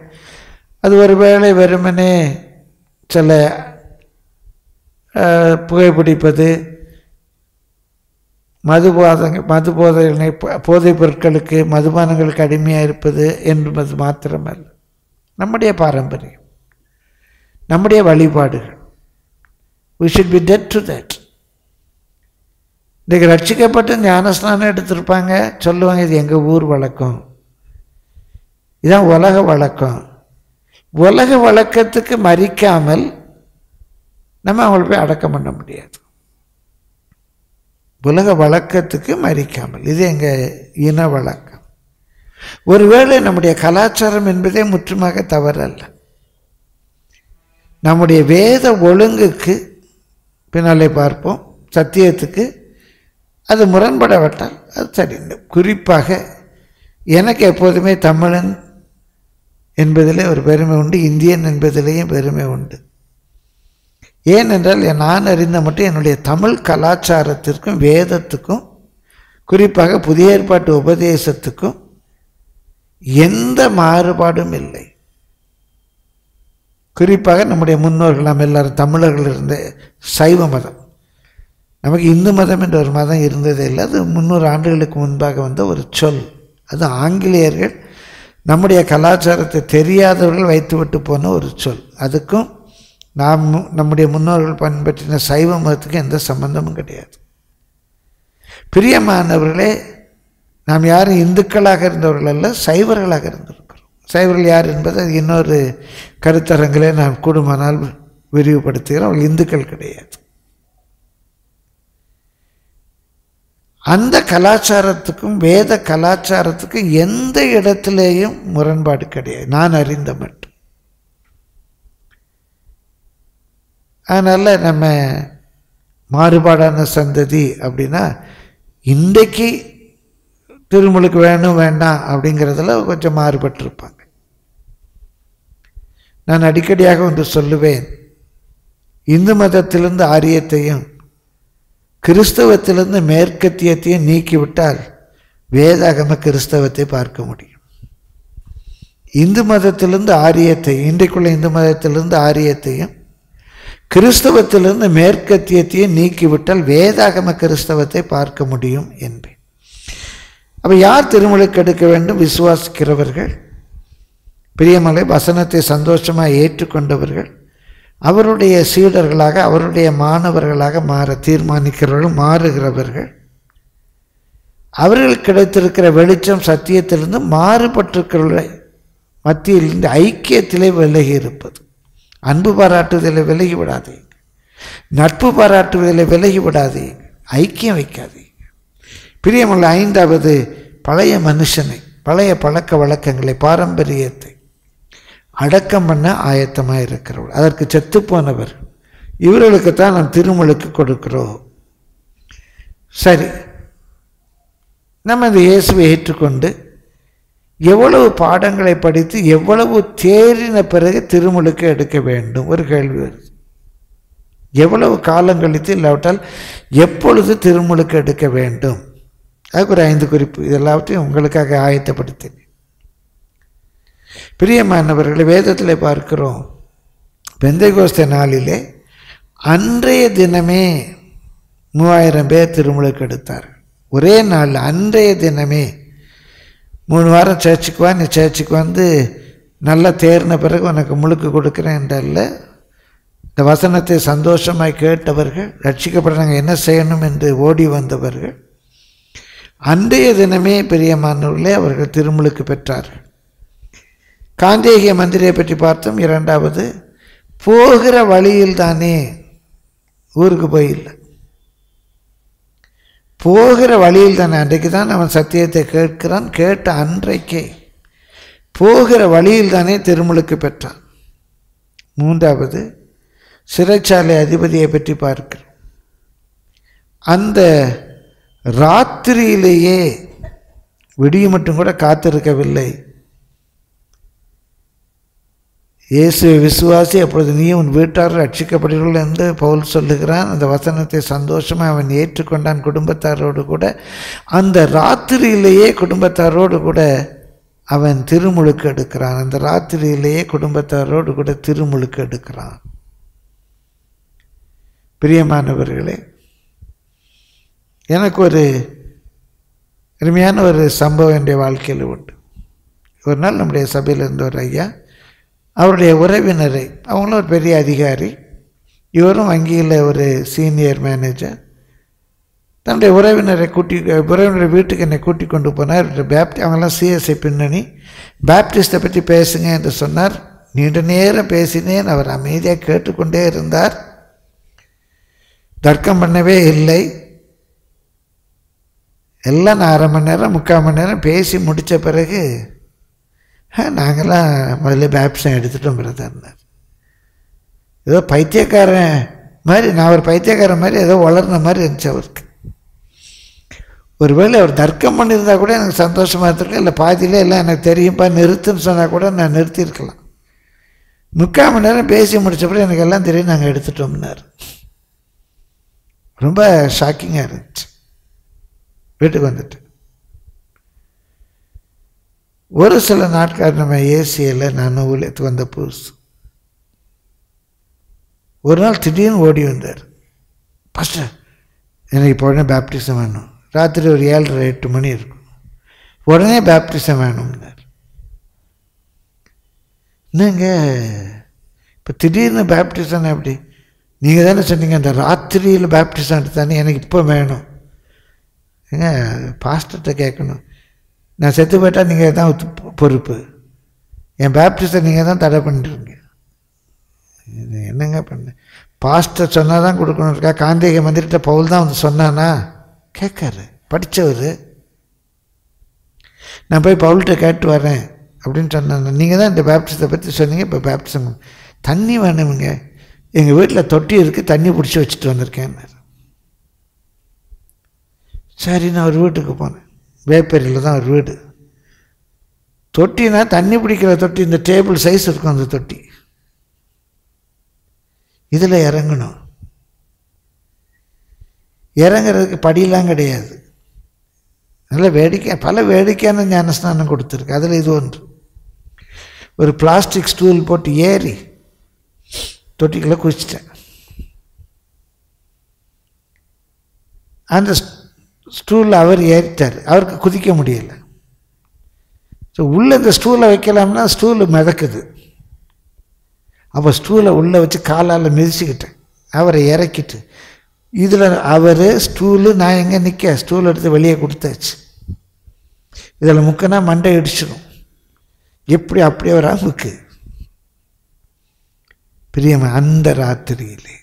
அது ஒருவேளை வெறுமனே சில புகைப்பிடிப்பது, மது போதைகளை போதைப் பொருட்களுக்கு மதுபானங்களுக்கு அடிமையாக இருப்பது என்பது மாத்திரமல்ல, நம்முடைய பாரம்பரியம், நம்முடைய வழிபாடுகள். we should be dead to that. இன்றைக்கு ரட்சிக்கப்பட்டு ஞானஸ்நானம் எடுத்திருப்பாங்க, சொல்லுவாங்க இது எங்கள் ஊர் வழக்கம், இதுதான் உலக வழக்கம். உலக வழக்கத்துக்கு மறிக்காமல் நம்ம அவங்கள போய் அடக்கம் பண்ண முடியாது. உலக வழக்கத்துக்கு மறிக்காமல், இது எங்கள் இன வழக்கம். ஒருவேளை நம்முடைய கலாச்சாரம் என்பதே முற்றுமாக தவறல்ல, நம்முடைய வேத ஒழுங்குக்கு பின்னாலே பார்ப்போம், சத்தியத்துக்கு அது முரண்படப்பட்டால் அது சரி. குறிப்பாக எனக்கு எப்போதுமே தமிழன் என்பதிலே ஒரு பெருமை உண்டு, இந்தியன் என்பதிலேயும் பெருமை உண்டு. ஏனென்றால் நான் அறிந்த மட்டும் என்னுடைய தமிழ் கலாச்சாரத்திற்கும் வேதத்துக்கும் குறிப்பாக புதிய ஏற்பாட்டு உபதேசத்துக்கும் எந்த மாறுபாடும் இல்லை. குறிப்பாக நம்முடைய முன்னோர்கள், நாம் எல்லாரும் தமிழர்கள் இருந்த சைவ மதம், நமக்கு இந்து மதம் என்ற ஒரு மதம் இருந்ததே இல்லை. அது 300 ஆண்டுகளுக்கு முன்பாக வந்த ஒரு சொல். அது ஆங்கிலேயர்கள் நம்முடைய கலாச்சாரத்தை தெரியாதவர்கள் வைத்துவிட்டு போன ஒரு சொல். அதுக்கும் நாம் நம்முடைய முன்னோர்கள் பயன்பற்றின சைவ மதத்துக்கு எந்த சம்பந்தமும் கிடையாது. பிரியமானவர்களே, நாம் யாரும் இந்துக்களாக இருந்தவர்கள் அல்ல, சைவர்களாக இருந்திருக்கிறோம். சைவர்கள் யார் என்பது இன்னொரு கருத்தரங்களே நாம் கூடுமானால் விரிவுபடுத்துகிறோம். அவர்கள் இந்துக்கள் கிடையாது. அந்த கலாச்சாரத்துக்கும் வேத கலாச்சாரத்துக்கும் எந்த இடத்திலேயும் முரண்பாடு கிடையாது, நான் அறிந்த மட்டும். அதனால் நம்ம மாறுபாடான சந்ததி அப்படின்னா இன்றைக்கு திருமுழுக்கு வேணும் வேண்டாம் அப்படிங்கிறதுல கொஞ்சம் மாறுபட்டிருப்பாங்க. நான் அடிக்கடியாக ஒன்று சொல்லுவேன், இந்து மதத்திலிருந்து ஆரியத்தையும் கிறிஸ்தவத்திலிருந்து மேற்கத்தியத்தையும் நீக்கிவிட்டால் வேதாகம கிறிஸ்தவத்தை பார்க்க முடியும். இந்து மதத்திலிருந்து ஆரியத்தையும், இன்றைக்குள்ள இந்து மதத்திலிருந்து ஆரியத்தையும் கிறிஸ்தவத்திலிருந்து மேற்கத்தியத்தையும் நீக்கிவிட்டால் வேதாகம கிறிஸ்தவத்தை பார்க்க முடியும் என்பேன். அப்போ யார் திருமுழுக்கு எடுக்க வேண்டும்? விசுவாசிக்கிறவர்கள், பிரியமலை வசனத்தை சந்தோஷமாக ஏற்றுக்கொண்டவர்கள், அவருடைய சீடர்களாக, அவருடைய மாணவர்களாக மாற தீர்மானிக்கிறவர்கள், மாறுகிறவர்கள். அவர்கள் கிடைத்திருக்கிற வெளிச்சம் சத்தியத்திலிருந்து மாறுபட்டிருக்கிற மத்தியிலிருந்து ஐக்கியத்திலே விலகி இருப்பது. அன்பு பாராட்டுவதில் விலகி விடாதீங்க, நட்பு பாராட்டுவதில் விலகி விடாதீங்க, ஐக்கியம் வைக்காதீங்க. பிரியமுள்ள 5வது, பழைய மனுஷனை, பழைய பழக்க வழக்கங்களை, பாரம்பரியத்தை அடக்கம் பண்ண ஆயத்தமாக இருக்கிறவர்கள், அதற்கு செத்துப்போனவர், இவர்களுக்குத்தான் நாம் திருமுழுக்கு கொடுக்கிறோம். சரி, நம்ம இந்த இயேசுவை ஏற்றுக்கொண்டு எவ்வளவு பாடங்களை படித்து எவ்வளவு தேறின பிறகு திருமுழுக்கு எடுக்க வேண்டும்? ஒரு கேள்வி வருது. எவ்வளவு காலம் கழித்து, இல்லாவிட்டால் எப்பொழுது திருமுழுக்கு எடுக்க வேண்டும்? அதுக்கு ஒரு 5 குறிப்பு இதெல்லாவற்றையும் உங்களுக்காக ஆயத்தப்படுத்தினேன். பிரியமானவர்களை, வேதத்தில் பார்க்கிறோம், பெந்தைகோஸ்தே நாளிலே அன்றைய தினமே 3000 பேர் திருமுழுக்கு எடுத்தார். ஒரே நாள், அன்றைய தினமே. 3 வாரம் சர்ச்சுக்கு வா, நீ சர்ச்சுக்கு வந்து நல்லா தேர்ன பிறகு உனக்கு முழுக்கு கொடுக்குறேன் என்றல்ல. இந்த வசனத்தை சந்தோஷமாய் கேட்டவர்கள், ரட்சிக்கப்பட்டாங்க, என்ன செய்யணும் என்று ஓடி வந்தவர்கள், அன்றைய தினமே பிரியமானவர்களே அவர்கள் திருமுழுக்கு பெற்றார்கள். காந்தேகிய மந்திரியை பற்றி பார்த்தோம். 2வது, போகிற வழியில்தானே, ஊருக்கு போயில்லை, போகிற வழியில் தானே. அன்றைக்கு தான் அவன் சத்தியத்தை கேட்கிறான், கேட்ட அன்றைக்கே போகிற வழியில் தானே திருமுழுக்கு பெற்றான். 3வது, சிறைச்சாலை அதிபதியை பற்றி பார்க்கிறோம். அந்த ராத்திரியிலேயே விடியும் மட்டும் கூட காத்திருக்கவில்லை, இயேசு விசுவாசி அப்பொழுது நீ உன் வீட்டார் ரட்சிக்கப்படுகிறீர்கள் என்று பவுல் சொல்லுகிறான். அந்த வசனத்தை சந்தோஷமாக அவன் ஏற்றுக்கொண்டான் குடும்பத்தாரோடு கூட. அந்த ராத்திரியிலேயே குடும்பத்தாரோடு கூட அவன் திருமுழுக்கு எடுக்கிறான். அந்த ராத்திரியிலேயே குடும்பத்தாரோடு கூட திருமுழுக்கு எடுக்கிறான். பிரியமானவர்களே, எனக்கு ஒரு அருமையான ஒரு சம்பவம் என்னுடைய வாழ்க்கையில் உண்டு. ஒரு நாள் நம்முடைய சபையில் இருந்த ஒரு ஐயா, அவருடைய உறவினரை, அவங்களும் ஒரு பெரிய அதிகாரி, இவரும் வங்கியில் ஒரு சீனியர் மேனேஜர், தன்னுடைய உறவினரை வீட்டுக்கு என்னை கூட்டி கொண்டு போனார். அவங்களாம் சிஎஸ்ஐ பின்னணி. பேப்டிஸ்ட்டை பற்றி பேசுங்க என்று சொன்னார். நீண்ட நேரம் பேசினேன். அவர் அமைதியாக கேட்டுக்கொண்டே இருந்தார். தர்க்கம் பண்ணவே இல்லை. எல்லாம் நான் அரை மணி நேரம் முக்கால் மணி நேரம் பேசி முடித்த பிறகு நாங்கள்லாம் முதல்ல பேப்டிசம் எடுத்துட்டோம் பிரதர்னார். ஏதோ பைத்தியக்காரன் மாதிரி, நான் ஒரு பைத்தியக்காரன் மாதிரி ஏதோ வளர்ன மாதிரி இருந்துச்சு அவருக்கு. ஒருவேளை அவர் தர்க்கம் பண்ணியிருந்தால் கூட எனக்கு சந்தோஷமாக இருந்திருக்கேன். இல்லை பாதியிலே எல்லாம் எனக்கு தெரியும்ப்பா நிறுத்துன்னு சொன்னால் கூட நான் நிறுத்தியிருக்கலாம். முக்கால் மணி நேரம் பேசி முடித்தப்பறம் எனக்கு எல்லாம் தெரியும், நாங்கள் எடுத்துட்டோம்னார். ரொம்ப ஷாக்கிங்காக இருந்துச்சு. வீட்டுக்கு வந்துட்டு ஒரு சில நாட்கள் நம்ம ஏசியில் நான் ஊழியத்துக்கு வந்த புதுசு, ஒரு நாள் திடீர்னு ஓடி வந்தார். ஃபஸ்ட்டு எனக்கு இப்போ உடனே பேப்டிசம் வேணும். ராத்திரி ஒரு 7:30-8 மணி இருக்கும். உடனே பேப்டிசம் வேணும்னார். நீங்கள் இப்போ திடீர்னு பேப்டிசம் எப்படி? நீங்கள் தானே சொன்னீங்க அந்த ராத்திரியில் பேப்டிசம் எடுத்தானே, எனக்கு இப்போ வேணும். ஏங்க பாஸ்டர்கிட்ட கேட்கணும், நான் செத்து போயிட்டால் நீங்கள் தான் பொறுப்பு, என் பேப்டிஸ்ட்டை நீங்கள் தான் தடை பண்ணிருங்க. என்னங்க பண்ண பாஸ்டர் சொன்னால் தான் கொடுக்கணும் இருக்கா? காந்திக மந்திரிட்ட பவுல் தான் வந்து சொன்னானா கேட்காரு, படித்தவர். நான் போய் பவுல்கிட்ட கேட்டு வரேன் அப்படின்னு சொன்னாங்க. நீங்கள் தான் இந்த பேப்டிஸ்ட்டை பற்றி சொன்னீங்க, இப்போ பேப்டிசம் தண்ணி வேணுமுங்க, எங்கள் வீட்டில் தொட்டி இருக்குது, தண்ணி பிடிச்சி வச்சுட்டு வந்திருக்கேன். சரி, நான் ஒரு வீட்டுக்கு போனேன். வேப்பேரியில் தான் ஒரு வீடு. தொட்டினா தண்ணி பிடிக்கிற தொட்டி, இந்த டேபிள் சைஸ் இருக்கும் அந்த தொட்டி, இதில் இறங்கணும். இறங்கிறதுக்கு படியெல்லாம் கிடையாது. நல்ல வேடிக்கை, பல வேடிக்கையான ஞானஸ்நானம் கொடுத்துருக்கு. அதில் இது ஒன்று. ஒரு பிளாஸ்டிக் ஸ்டூல் போட்டு ஏறி தொட்டிக்குள்ளே குதிச்சிட்டேன். அந்த ஸ்டூலில் அவர் ஏறிட்டார். அவருக்கு குதிக்க முடியலை. ஸோ உள்ளே இந்த ஸ்டூலை வைக்கலாம்னா ஸ்டூலு மிதக்குது. அப்போ ஸ்டூலை உள்ளே வச்சு காலால் மிதிச்சுக்கிட்டேன். அவரை இறக்கிட்டு இதில் அவர் ஸ்டூலு, நான் எங்கே நிற்க, ஸ்டூல் எடுத்து வெளியே கொடுத்தாச்சு. இதில் முக்கினா மண்டை இடிச்சிடும். எப்படி அப்படியே ஒரு அமுக்கு. பிரியமா, அந்த ராத்திரியிலே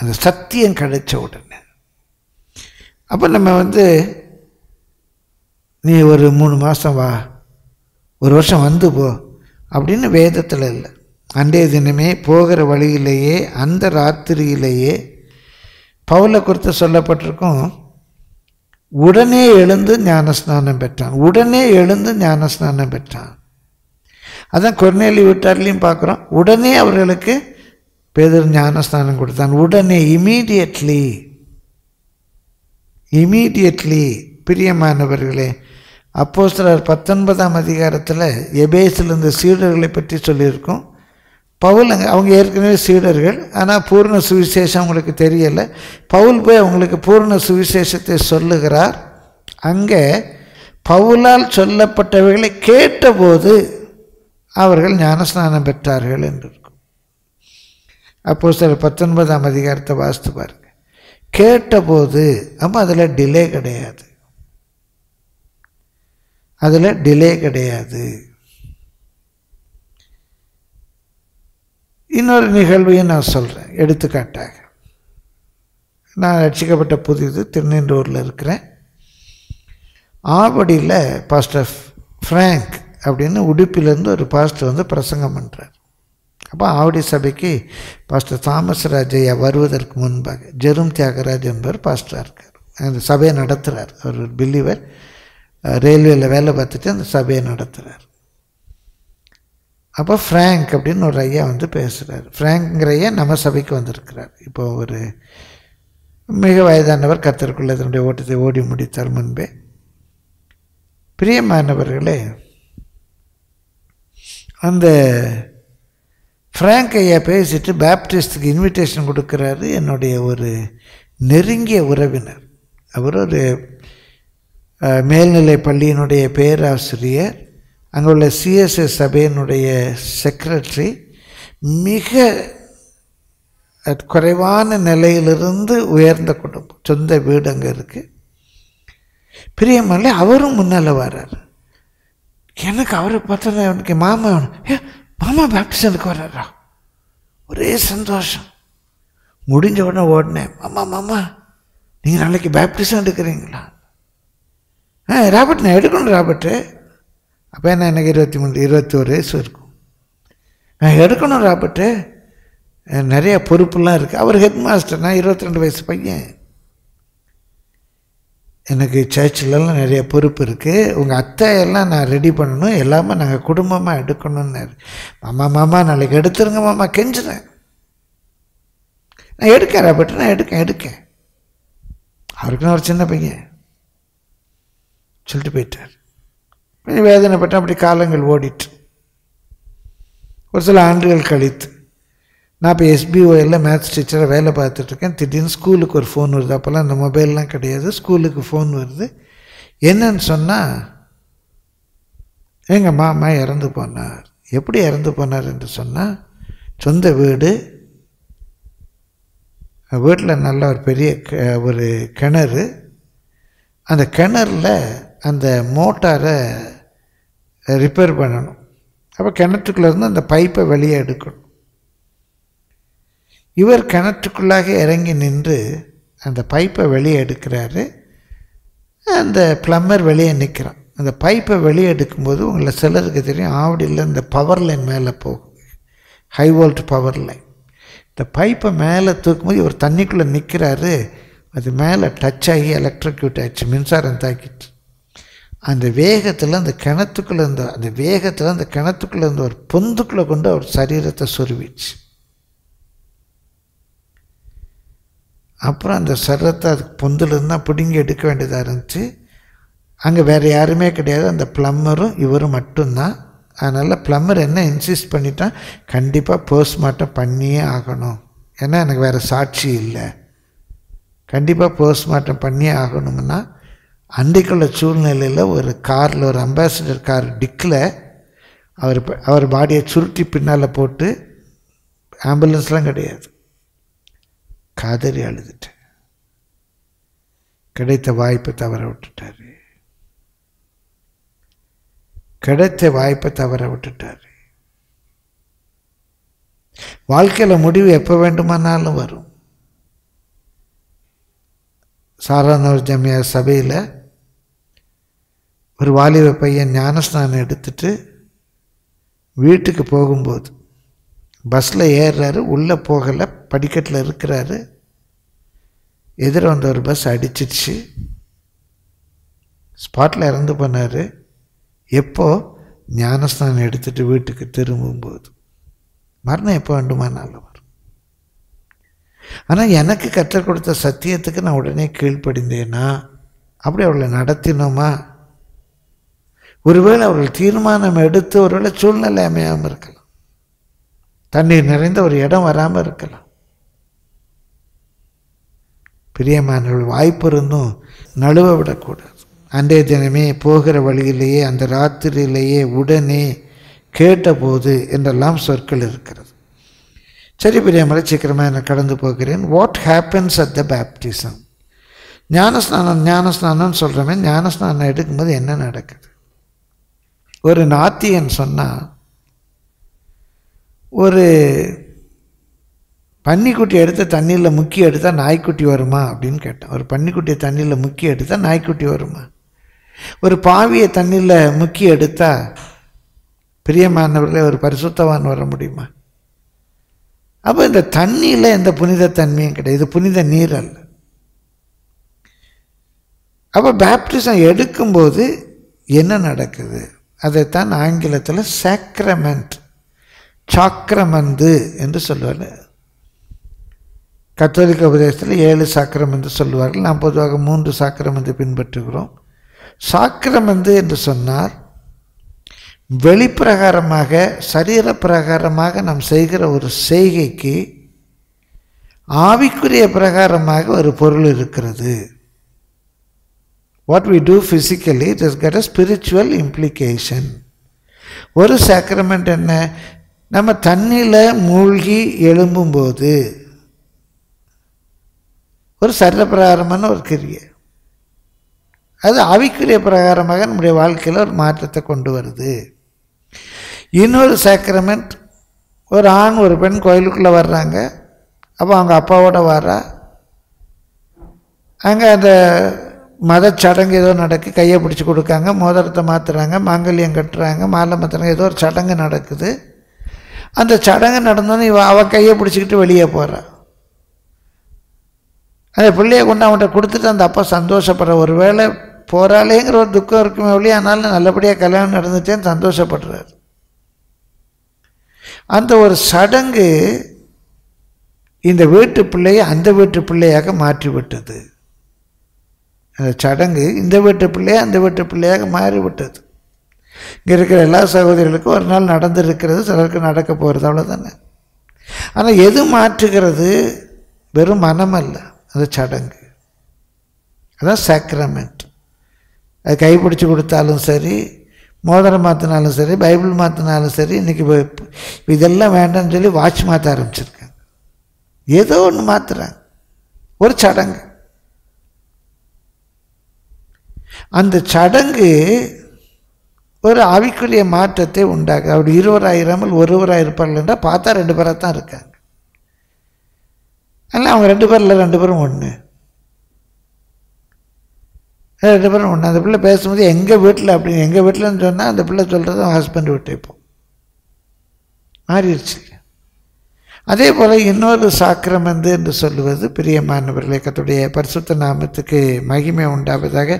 அந்த சத்தியம் கிடைச்ச உடனே அப்போ நம்ம நீ ஒரு 3 மாதம் வா, ஒரு வருஷம் வந்து போ அப்படின்னு வேதத்தில் இல்லை. அன்றைய தினமே போகிற வழியிலேயே அந்த ராத்திரியிலேயே பவுலை குறித்து சொல்லப்பட்டிருக்கும், உடனே எழுந்து ஞானஸ்நானம் பெற்றான். உடனே எழுந்து ஞானஸ்நானம் பெற்றான். அதான் கொர்நேலி வீட்டார்லையும் பார்க்குறோம். உடனே அவர்களுக்கு பேதுரு ஞானஸ்நானம் கொடுத்தான். உடனே, இமீடியட்லி. இமீடியட்லி பிரியமானவர்களே, அப்போஸ்தலர் 19ஆம் அதிகாரத்தில் எபேசிலிருந்து சீடர்களை பற்றி சொல்லியிருக்கோம். பவுல் அவங்க ஏற்கனவே சீடர்கள், ஆனால் பூர்ண சுவிசேஷம் அவங்களுக்கு தெரியலை. பவுல் போய் அவங்களுக்கு பூர்ண சுவிசேஷத்தை சொல்லுகிறார். அங்கே பவுலால் சொல்லப்பட்டவைகளை கேட்டபோது அவர்கள் ஞானஸ்நானம் பெற்றார்கள் என்று இருக்கும். அப்போஸ்தலர் 19ஆம் அதிகாரத்தை வாசித்து பாருங்கள். கேட்டபோது, அப்போ அதில் டிலே கிடையாது. அதில் டிலே கிடையாது. இன்னொரு நிகழ்வையும் நான் சொல்கிறேன் எடுத்துக்காட்டாக. நான் ரட்சிக்கப்பட்ட புதிது திருநெல்வேலியில் இருக்கிறேன். ஆவடியில் பாஸ்டர் ஃப்ராங்க் அப்படின்னு உடுப்பிலேருந்து ஒரு பாஸ்டர் வந்து பிரசங்கம் பண்ணுறார். அப்போ ஆவடி சபைக்கு பாஸ்டர் தாமஸ் ராஜையா வருவதற்கு முன்பாக ஜெரும் தியாகராஜ் என்பவர் பாஸ்டராக இருக்கார். அந்த சபையை நடத்துகிறார். அவர் ஒரு பிலீவர், ரயில்வேயில் வேலை பார்த்துட்டு அந்த சபையை நடத்துகிறார். அப்போ ஃப்ராங்க் அப்படின்னு ஒரு ஐயா வந்து பேசுகிறார். ஃப்ராங்க்ங்கிற ஐயா நம்ம சபைக்கு வந்திருக்கிறார். இப்போ ஒரு மிக வயதானவர் கர்த்தருக்குள்ளே தன்னுடைய ஓட்டத்தை ஓடி முடித்தார் முன்பே. பிரியமானவர்களே, அந்த ஃப்ராங்க் ஐயா பேசிட்டு பேப்டிஸ்டுக்கு இன்விடேஷன் கொடுக்குறாரு. என்னுடைய ஒரு நெருங்கிய உறவினர், அவர் ஒரு மேல்நிலை பள்ளியினுடைய பேராசிரியர், அங்கே உள்ள சிஎஸ்எஸ் சபையினுடைய செக்ரட்டரி, மிக குறைவான நிலையிலிருந்து உயர்ந்த குடும்பம், சொந்த வீடு அங்கே இருக்குது. பிரியமல்ல, அவரும் முன்னால் வர்றார். எனக்கு அவரை பார்த்தா எனக்கு மாமா, மாமா பேப்டிஸ்டுக்கு வர்றாரா, ஒரே சந்தோஷம். முடிஞ்ச உடனே ஓடினேன், மாமா மாமா நீங்கள் நாளைக்கு பேப்டிஸ்டம் எடுக்கிறீங்களா? ராபர்ட் நான் எடுக்கணும் ராபர்ட்டு. அப்போ என்ன எனக்கு 21 வயசு இருக்கும். நான் எடுக்கணும் ராபர்ட்டு, நிறையா பொறுப்புலாம் இருக்குது. அவர் ஹெட் மாஸ்டர், நான் 22 வயசு பையன், எனக்கு சர்ச்சிலலாம் நிறைய பொறுப்பு இருக்குது. உங்கள் அத்தையெல்லாம் நான் ரெடி பண்ணணும், எல்லாமே நாங்கள் குடும்பமாக எடுக்கணும்னாரு. மாமா மாமா நாளைக்கு எடுத்துருங்க மாமா, கெஞ்சுறேன். நான் எடுக்கேன் ராபர்ட்டு, நான் எடுக்கேன். அவருக்குன்னு ஒரு சின்ன பையன் சொல்லிட்டு போயிட்டார். கொஞ்சம் வேதனைப்பட்டேன். அப்படி காலங்கள் ஓடிட்டு ஒரு சில ஆண்டுகள் கழித்து நான் இப்போ எஸ்பிஓயில் மேத்ஸ் டீச்சராக வேலை பார்த்துட்ருக்கேன். திடீர்னு ஸ்கூலுக்கு ஒரு ஃபோன் வருது. அப்போல்லாம் அந்த மொபைல்லாம் கிடையாது. ஸ்கூலுக்கு ஃபோன் வருது. என்னன்னு சொன்னால், எங்கள் மாமா இறந்து போனார். எப்படி இறந்து போனார் என்று சொன்னால், சொந்த வீடு, வீட்டில் நல்ல ஒரு பெரிய ஒரு கிணறு, அந்த கிணறுல அந்த மோட்டாரை ரிப்பேர் பண்ணணும். அப்போ கிணற்றுக்குள்ளேருந்து அந்த பைப்பை வெளியே எடுக்கணும். இவர் கிணற்றுக்குள்ளாக இறங்கி நின்று அந்த பைப்பை வெளியே எடுக்கிறாரு. அந்த பிளம்பர் வெளியே நிற்கிறான். அந்த பைப்பை வெளியே எடுக்கும்போது உங்களை சிலருக்கு தெரியும், ஆவடியில் இந்த பவர் லைன் மேலே போகும், ஹை வோல்ட் பவர் லைன். இந்த பைப்பை மேலே தூக்கும்போது இவர் தண்ணிக்குள்ளே நிற்கிறாரு. அது மேலே டச் ஆகி எலக்ட்ரிக்யூட் ஆகிடுச்சு, மின்சாரம் தாக்கிட்டு. அந்த வேகத்தில் அந்த கிணத்துக்குள்ளே இருந்த ஒரு பொந்துக்குள்ளே கொண்டு அவர் சரீரத்தை சொருவிச்சு. அப்புறம் அந்த சரீரத்தை அதுக்கு பொந்துலேருந்து தான் பிடுங்கி எடுக்க வேண்டியதாக இருந்துச்சு. அங்கே வேறு யாருமே கிடையாது, அந்த பிளம்பரும் இவரும் மட்டும்தான். அதனால் பிளம்பர் என்ன இன்சிஸ்ட் பண்ணிட்டான், கண்டிப்பாக போஸ்ட்மார்ட்டம் பண்ணியே ஆகணும், ஏன்னா எனக்கு வேறு சாட்சி இல்லை, கண்டிப்பாக போஸ்ட்மார்ட்டம் பண்ணியே ஆகணும்னா அன்றைக்குள்ள சூழ்நிலையில் ஒரு காரில், ஒரு அம்பாசிடர் கார் டிக்கில் அவர் பாடியை சுருட்டி பின்னால் போட்டு, ஆம்புலன்ஸ்லாம் கிடையாது, காதறி அழுதுட்டார். கிடைத்த வாய்ப்பை தவற விட்டுட்டார். வாழ்க்கையில் முடிவு எப்போ வேண்டுமானாலும் வரும். சாரானூர் ஜமியார் சபையில் ஒரு வாலிப பையன் ஞானஸ்நானம் எடுத்துட்டு வீட்டுக்கு போகும்போது பஸ்ஸில் ஏறுறாரு, உள்ளே போகலை, படிக்கட்டில் இருக்கிறாரு. எதிர வந்த ஒரு பஸ் அடிச்சிடுச்சு, ஸ்பாட்டில் இறந்து போனார். எப்போது ஞானஸ்நானம் எடுத்துட்டு வீட்டுக்கு திரும்பும்போது. மரணம் எப்போ வேண்டுமானாலும் வரும். ஆனால் எனக்கு கற்றுக் கொடுத்த சத்தியத்துக்கு நான் உடனே கீழ்ப்படிந்தேனா, அப்படி அவர்களை நடத்தினோமா, ஒருவேளை அவர்கள் தீர்மானம் எடுத்து ஒருவேளை சூழ்நிலை அமையாமல் இருக்கலாம், தண்ணீர் நிறைந்த ஒரு இடம் வராமல் இருக்கலாம். பிரியமானவர்கள், வாய்ப்பு இருந்தும் நழுவ விடக்கூடாது. அன்றைய தினமே போகிற வழியிலேயே, அந்த ராத்திரியிலேயே, உடனே, கேட்டபோது என்றெல்லாம் சொற்கள் இருக்கிறது. சரி பிரியமலை, சீக்கிரமாக நான் கடந்து போகிறேன். What happens at the baptism? ஞானஸ்நானம்னு சொல்கிறோமே, ஞானஸ்நானம் எடுக்கும்போது என்ன நடக்குது? ஒரு நாத்தியன் சொன்னால், ஒரு பன்னிக்குட்டி எடுத்து தண்ணியில் முக்கி எடுத்தால் நாய்க்குட்டி வருமா அப்படின்னு கேட்டான். ஒரு பன்னிக்குட்டியை தண்ணியில் முக்கி எடுத்தால் நாய்க்குட்டி வருமா? ஒரு பாவியை தண்ணியில் முக்கி எடுத்தால் பிரியமானவர்களே ஒரு பரிசுத்தவான் வர முடியுமா? அப்போ இந்த தண்ணியில் எந்த புனித தன்மையும் கிடையாது, இது புனித நீர் அல்ல. அப்போ பேப்டிசம் எடுக்கும்போது என்ன நடக்குது? அதைத்தான் ஆங்கிலத்தில் சாக்ரமெண்ட், சாக்கிரமந்து என்று சொல்வார்கள். கத்தோலிக்க உபதேசத்தில் 7 சாக்கிரம் என்று சொல்வார்கள். நாம் பொதுவாக 3 சாக்கிரம் என்று பின்பற்றுகிறோம். சாக்கிரமந்து என்று சொன்னால் வெளிப்பிரகாரமாக சரீர பிரகாரமாக நாம் செய்கிற ஒரு செய்கைக்கு ஆவிக்குரிய பிரகாரமாக ஒரு பொருள் இருக்கிறது. What we do physically, it has got a spiritual implication. ஒரு சாக்ரமெண்ட் என்ன? நம்ம தண்ணியில் மூழ்கி எழும்பும்போது ஒரு சரீர பிரகாரமான ஒரு கிரியை, அது ஆவிக்குரிய பிரகாரமாக நம்முடைய வாழ்க்கையில் ஒரு மாற்றத்தை கொண்டு வருது. இன்னொரு சாக்ரமெண்ட், ஒரு ஆண் ஒரு பெண் கோயிலுக்குள்ளே வர்றாங்க. அப்போ அவங்க அப்பாவோட வர்றா, அங்கே அந்த மதச்சடங்கு ஏதோ நடக்கு, கையை பிடிச்சி கொடுக்காங்க, மோதிரத்தை மாற்றுறாங்க, மாங்கல்யம் கட்டுறாங்க, மாலை மாற்றுறாங்க, ஏதோ ஒரு சடங்கு நடக்குது. அந்த சடங்கு நடந்தோன்னு அவள் கையை பிடிச்சிக்கிட்டு வெளியே போகிறான். அந்த பிள்ளையை கொண்டு அவன்கிட்ட கொடுத்துட்டு அந்த அப்பா சந்தோஷப்படுற, ஒரு வேளை போகிறாளேங்கிற ஒரு துக்கம் இருக்குமே வழியே, அதனால் நல்லபடியாக கல்யாணம் நடந்துட்டேன்னு சந்தோஷப்படுறாரு. அந்த ஒரு சடங்கு இந்த வீட்டு பிள்ளையை அந்த வீட்டு பிள்ளையாக மாற்றிவிட்டது. அந்த சடங்கு இந்த வீட்டு பிள்ளையை அந்த வீட்டு பிள்ளையாக மாறிவிட்டது. இங்கே இருக்கிற எல்லா சகோதரிகளுக்கும் ஒரு நாள் நடந்திருக்கிறது, சிலருக்கு நடக்க போகிறது, அவ்வளோதானே. ஆனால் எது மாற்றுகிறது? வெறும் மனம் அல்ல, அது சடங்கு. அதான் சாக்ரமெண்ட். அது கைப்பிடிச்சி கொடுத்தாலும் சரி, மோதிரம் மாற்றினாலும் சரி, பைபிள் மாற்றினாலும் சரி, இன்றைக்கி இதெல்லாம் வேண்டாம்னு சொல்லி வாட்ச் மாற்ற ஆரம்பிச்சிருக்காங்க. ஏதோ ஒன்று மாற்றுறாங்க, ஒரு சடங்கு. அந்த சடங்கு ஒரு ஆவிக்குரிய மாற்றத்தை உண்டாக்கு. அப்படி 20,000 ஒருவராக இருப்பார்கள் என்றால் பார்த்தா 2 பேராக தான் இருக்காங்க. அதனால் அவங்க 2 பேரில் 2 பேரும் ஒன்று, 2 பேரும் ஒன்று. அந்த பிள்ளை பேசும்போது எங்கள் வீட்டில் அப்படின்னு, எங்கள் வீட்டில்ன்னு சொன்னால் அந்த பிள்ளை சொல்கிறது அவங்க ஹஸ்பண்ட் வீட்டை இப்போ மாறிடுச்சு. அதே போல் இன்னொரு சாக்கிரமந்து என்று சொல்லுவது, பிரியமானவர்களே, கர்த்தருடைய பரிசுத்த நாமத்துக்கு மகிமை உண்டாவதாக.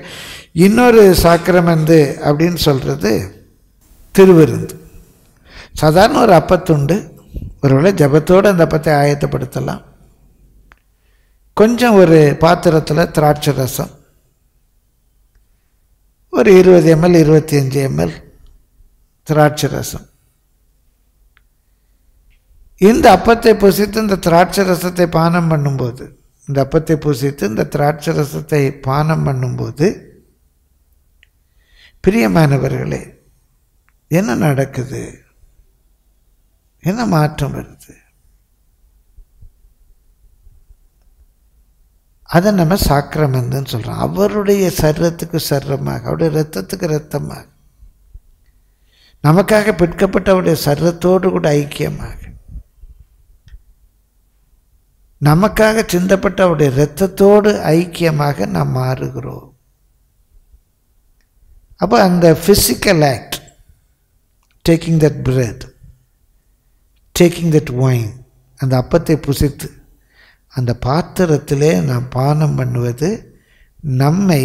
இன்னொரு சாக்கிரமந்து அப்படின்னு சொல்கிறது திருவிருந்து. சாதாரண ஒரு அப்பத்துண்டு, ஒருவேளை ஜபத்தோடு அந்த அப்பத்தை ஆயத்தப்படுத்தலாம். கொஞ்சம் ஒரு பாத்திரத்தில் திராட்சை ரசம், ஒரு 20 ml 25 ml திராட்சை ரசம். இந்த அப்பத்தை புசித்து இந்த திராட்சை ரசத்தை பானம் பண்ணும்போது, இந்த அப்பத்தை புசித்து இந்த திராட்சை ரசத்தை பானம் பண்ணும்போது பிரியமானவர்களே என்ன நடக்குது? என்ன மாற்றம் வருது? அதை நம்ம சாக்கிரமந்துன்னு சொல்கிறோம். அவருடைய சரீரத்துக்கு சரீரமாக, அவருடைய இரத்தத்துக்கு இரத்தமாக, நமக்காக பிற்கப்பட்ட அவருடைய சரீரத்தோடு கூட ஐக்கியமாக, நமக்காக சிந்தப்பட்ட அவருடைய இரத்தத்தோடு ஐக்கியமாக நாம் மாறுகிறோம். அப்போ அந்த physical act, taking that bread, taking that wine, அந்த அப்பத்தை புசித்து அந்த பாத்திரத்திலே நாம் பானம் பண்ணுவது நம்மை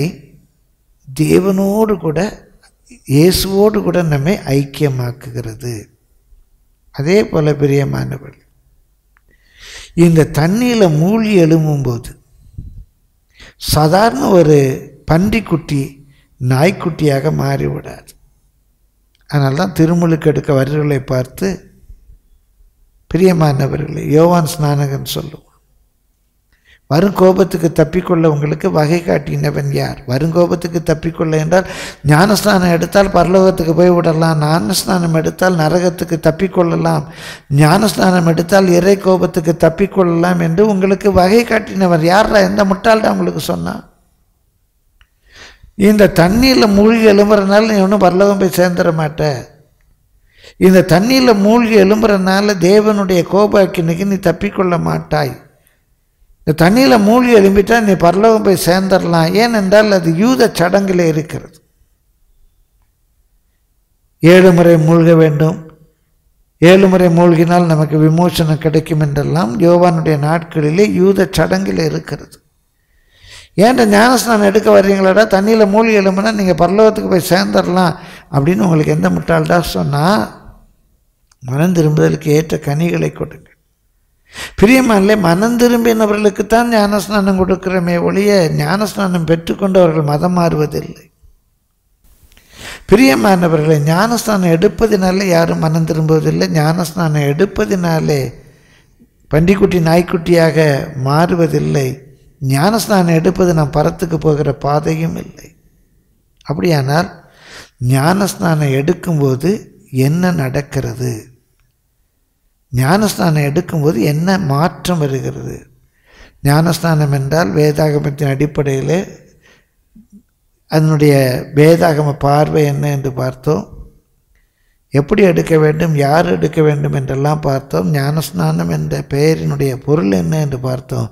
தேவனோடு கூட, இயேசுவோடு கூட நம்மை ஐக்கியமாக்குகிறது. அதே போல் பிரியமானவர்கள், இந்த தண்ணியில் மூழ்கி எழும்பும்போது சாதாரண ஒரு பன்றிக்குட்டி நாய்க்குட்டியாக மாறிவிடாது. அதனால தான் திருமுழுக்கு எடுக்க வருகளை பார்த்து பிரியமானவர்களே யோவான் ஸ்நானகன் சொல்லுவான், வருங்கோபத்துக்கு தப்பிக்கொள்ள உங்களுக்கு வகை காட்டினவன் யார்? வருங்கோபத்துக்கு தப்பிக்கொள்ள என்றால் ஞானஸ்நானம் எடுத்தால் பரலோகத்துக்கு போய்விடலாம், ஞானஸ்நானம் எடுத்தால் நரகத்துக்கு தப்பிக்கொள்ளலாம், ஞானஸ்நானம் எடுத்தால் இறை கோபத்துக்கு தப்பிக்கொள்ளலாம் என்று உங்களுக்கு வகை காட்டினவர் யாரா? எந்த முட்டாள்தான் உங்களுக்கு சொன்னான்? இந்த தண்ணியில் மூழ்கி எழும்புறதுனால நீ ஒன்றும் பரலோகம் போய் சேர்ந்துட மாட்டேன். இந்த தண்ணியில் மூழ்கி எழும்புறதுனால தேவனுடைய கோபாக்கினைக்கு நீ தப்பிக்கொள்ள மாட்டாய். இந்த தண்ணியில் மூழ்கி எழும்பிட்டால் நீ பரலோகம் போய் சேர்ந்துடலாம். ஏனென்றால் அது யூத சடங்கில் இருக்கிறது. 7 முறை மூழ்க வேண்டும், 7 முறை மூழ்கினால் நமக்கு விமோசனம் கிடைக்கும் என்றெல்லாம் யோவானுடைய நாட்களிலே யூத சடங்கில் இருக்கிறது. ஏன்டா ஞானஸ்நானம் எடுக்க வர்றீங்களாடா, தண்ணியில் மூழ்கி எழும்புனா நீங்கள் பரலோகத்துக்கு போய் சேர்ந்துடலாம் அப்படின்னு உங்களுக்கு எந்த முட்டாள்தான் சொன்னால் மனம் திரும்புதலுக்கு ஏற்ற கனிகளை கொடுங்கள். பிரியமானே, மனம் திரும்பினவர்களுக்குத்தான் ஞானஸ்நானம் கொடுக்கிறோமே ஒழிய ஞானஸ்நானம் பெற்றுக்கொண்டவர்கள் மதம் மாறுவதில்லை. பிரியமானவர்களை, ஞானஸ்நானம் எடுப்பதினாலே யாரும் மனம் திரும்புவதில்லை. ஞானஸ்நானம் எடுப்பதினாலே பண்டிக்குட்டி நாய்க்குட்டியாக மாறுவதில்லை. ஞானஸ்நானம் எடுப்பது நாம் பரத்துக்கு போகிற பாதையும் இல்லை. அப்படியானால் ஞானஸ்நானம் எடுக்கும்போது என்ன நடக்கிறது? ஞானஸ்நானம் எடுக்கும்போது என்ன மாற்றம் வருகிறது? ஞானஸ்நானம் என்றால் வேதாகமத்தின் அடிப்படையில் அதனுடைய வேதாகம பார்வை என்ன என்று பார்த்தோம். எப்படி எடுக்க வேண்டும், யார் எடுக்க வேண்டும் என்றெல்லாம் பார்த்தோம். ஞானஸ்நானம் என்ற பெயரினுடைய பொருள் என்ன என்று பார்த்தோம்.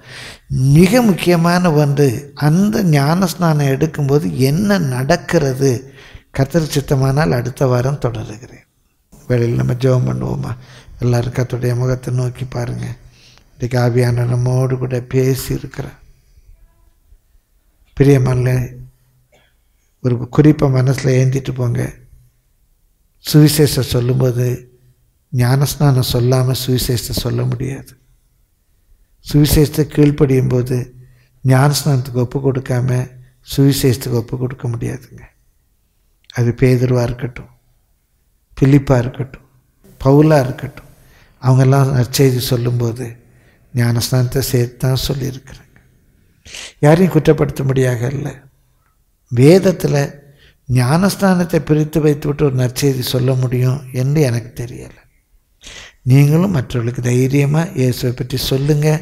மிக முக்கியமான ஒன்று, அந்த ஞானஸ்நானம் எடுக்கும்போது என்ன நடக்கிறது. கர்த்தர் சித்தமானால் அடுத்த வாரம் தொடருகிறேன். வேளையில் நம்ம ஜெபம் பண்ணுவோமா? எல்லோரும் கர்த்தருடைய முகத்தை நோக்கி பாருங்கள். இன்றைக்கு ஆவியான நம்மோடு கூட பேசியிருக்கிறார். பிரியமான, ஒரு குறிப்பை மனசில் ஏந்திட்டு போங்க. சுவிசேஷம் சொல்லும்போது ஞானஸ்நானம் சொல்லாமல் சுவிசேஷத்தை சொல்ல முடியாது. சுவிசேஷத்தை கீழ்ப்படியும் போது ஞானஸ்நானத்துக்கு ஒப்பு கொடுக்காம சுவிசேஷத்துக்கு ஒப்பு கொடுக்க முடியாதுங்க. அது பேதுருவாக இருக்கட்டும், பிலிப்பாக இருக்கட்டும், பவுலாக இருக்கட்டும், அவங்கெல்லாம் நற்செய்தி சொல்லும்போது ஞானஸ்நானத்தை சேர்த்து தான் சொல்லியிருக்கிறாங்க. யாரையும் குற்றப்படுத்த முடியாது. இல்லை, வேதத்தில் ஞானஸ்தானத்தை பிரித்து வைத்துவிட்டு ஒரு நற்செய்தி சொல்ல முடியும் என்று எனக்கு தெரியலை. நீங்களும் மற்றவர்களுக்கு தைரியமாக இயேசுவை பற்றி சொல்லுங்கள்.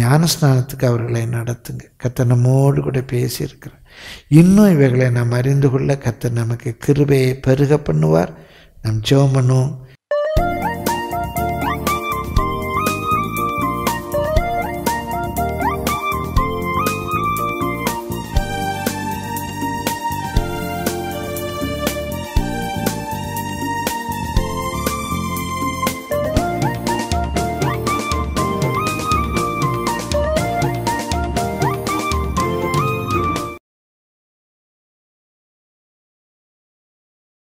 ஞானஸ்தானத்துக்கு அவர்களை நடத்துங்க. கர்த்தர் நம்மோடு கூட பேசியிருக்கிறார். இன்னும் இவைகளை நாம் அறிந்து கொள்ள கர்த்தர் நமக்கு கிருபையை பெருக பண்ணுவார். நாம் ஜெபம் பண்ணுவோம்.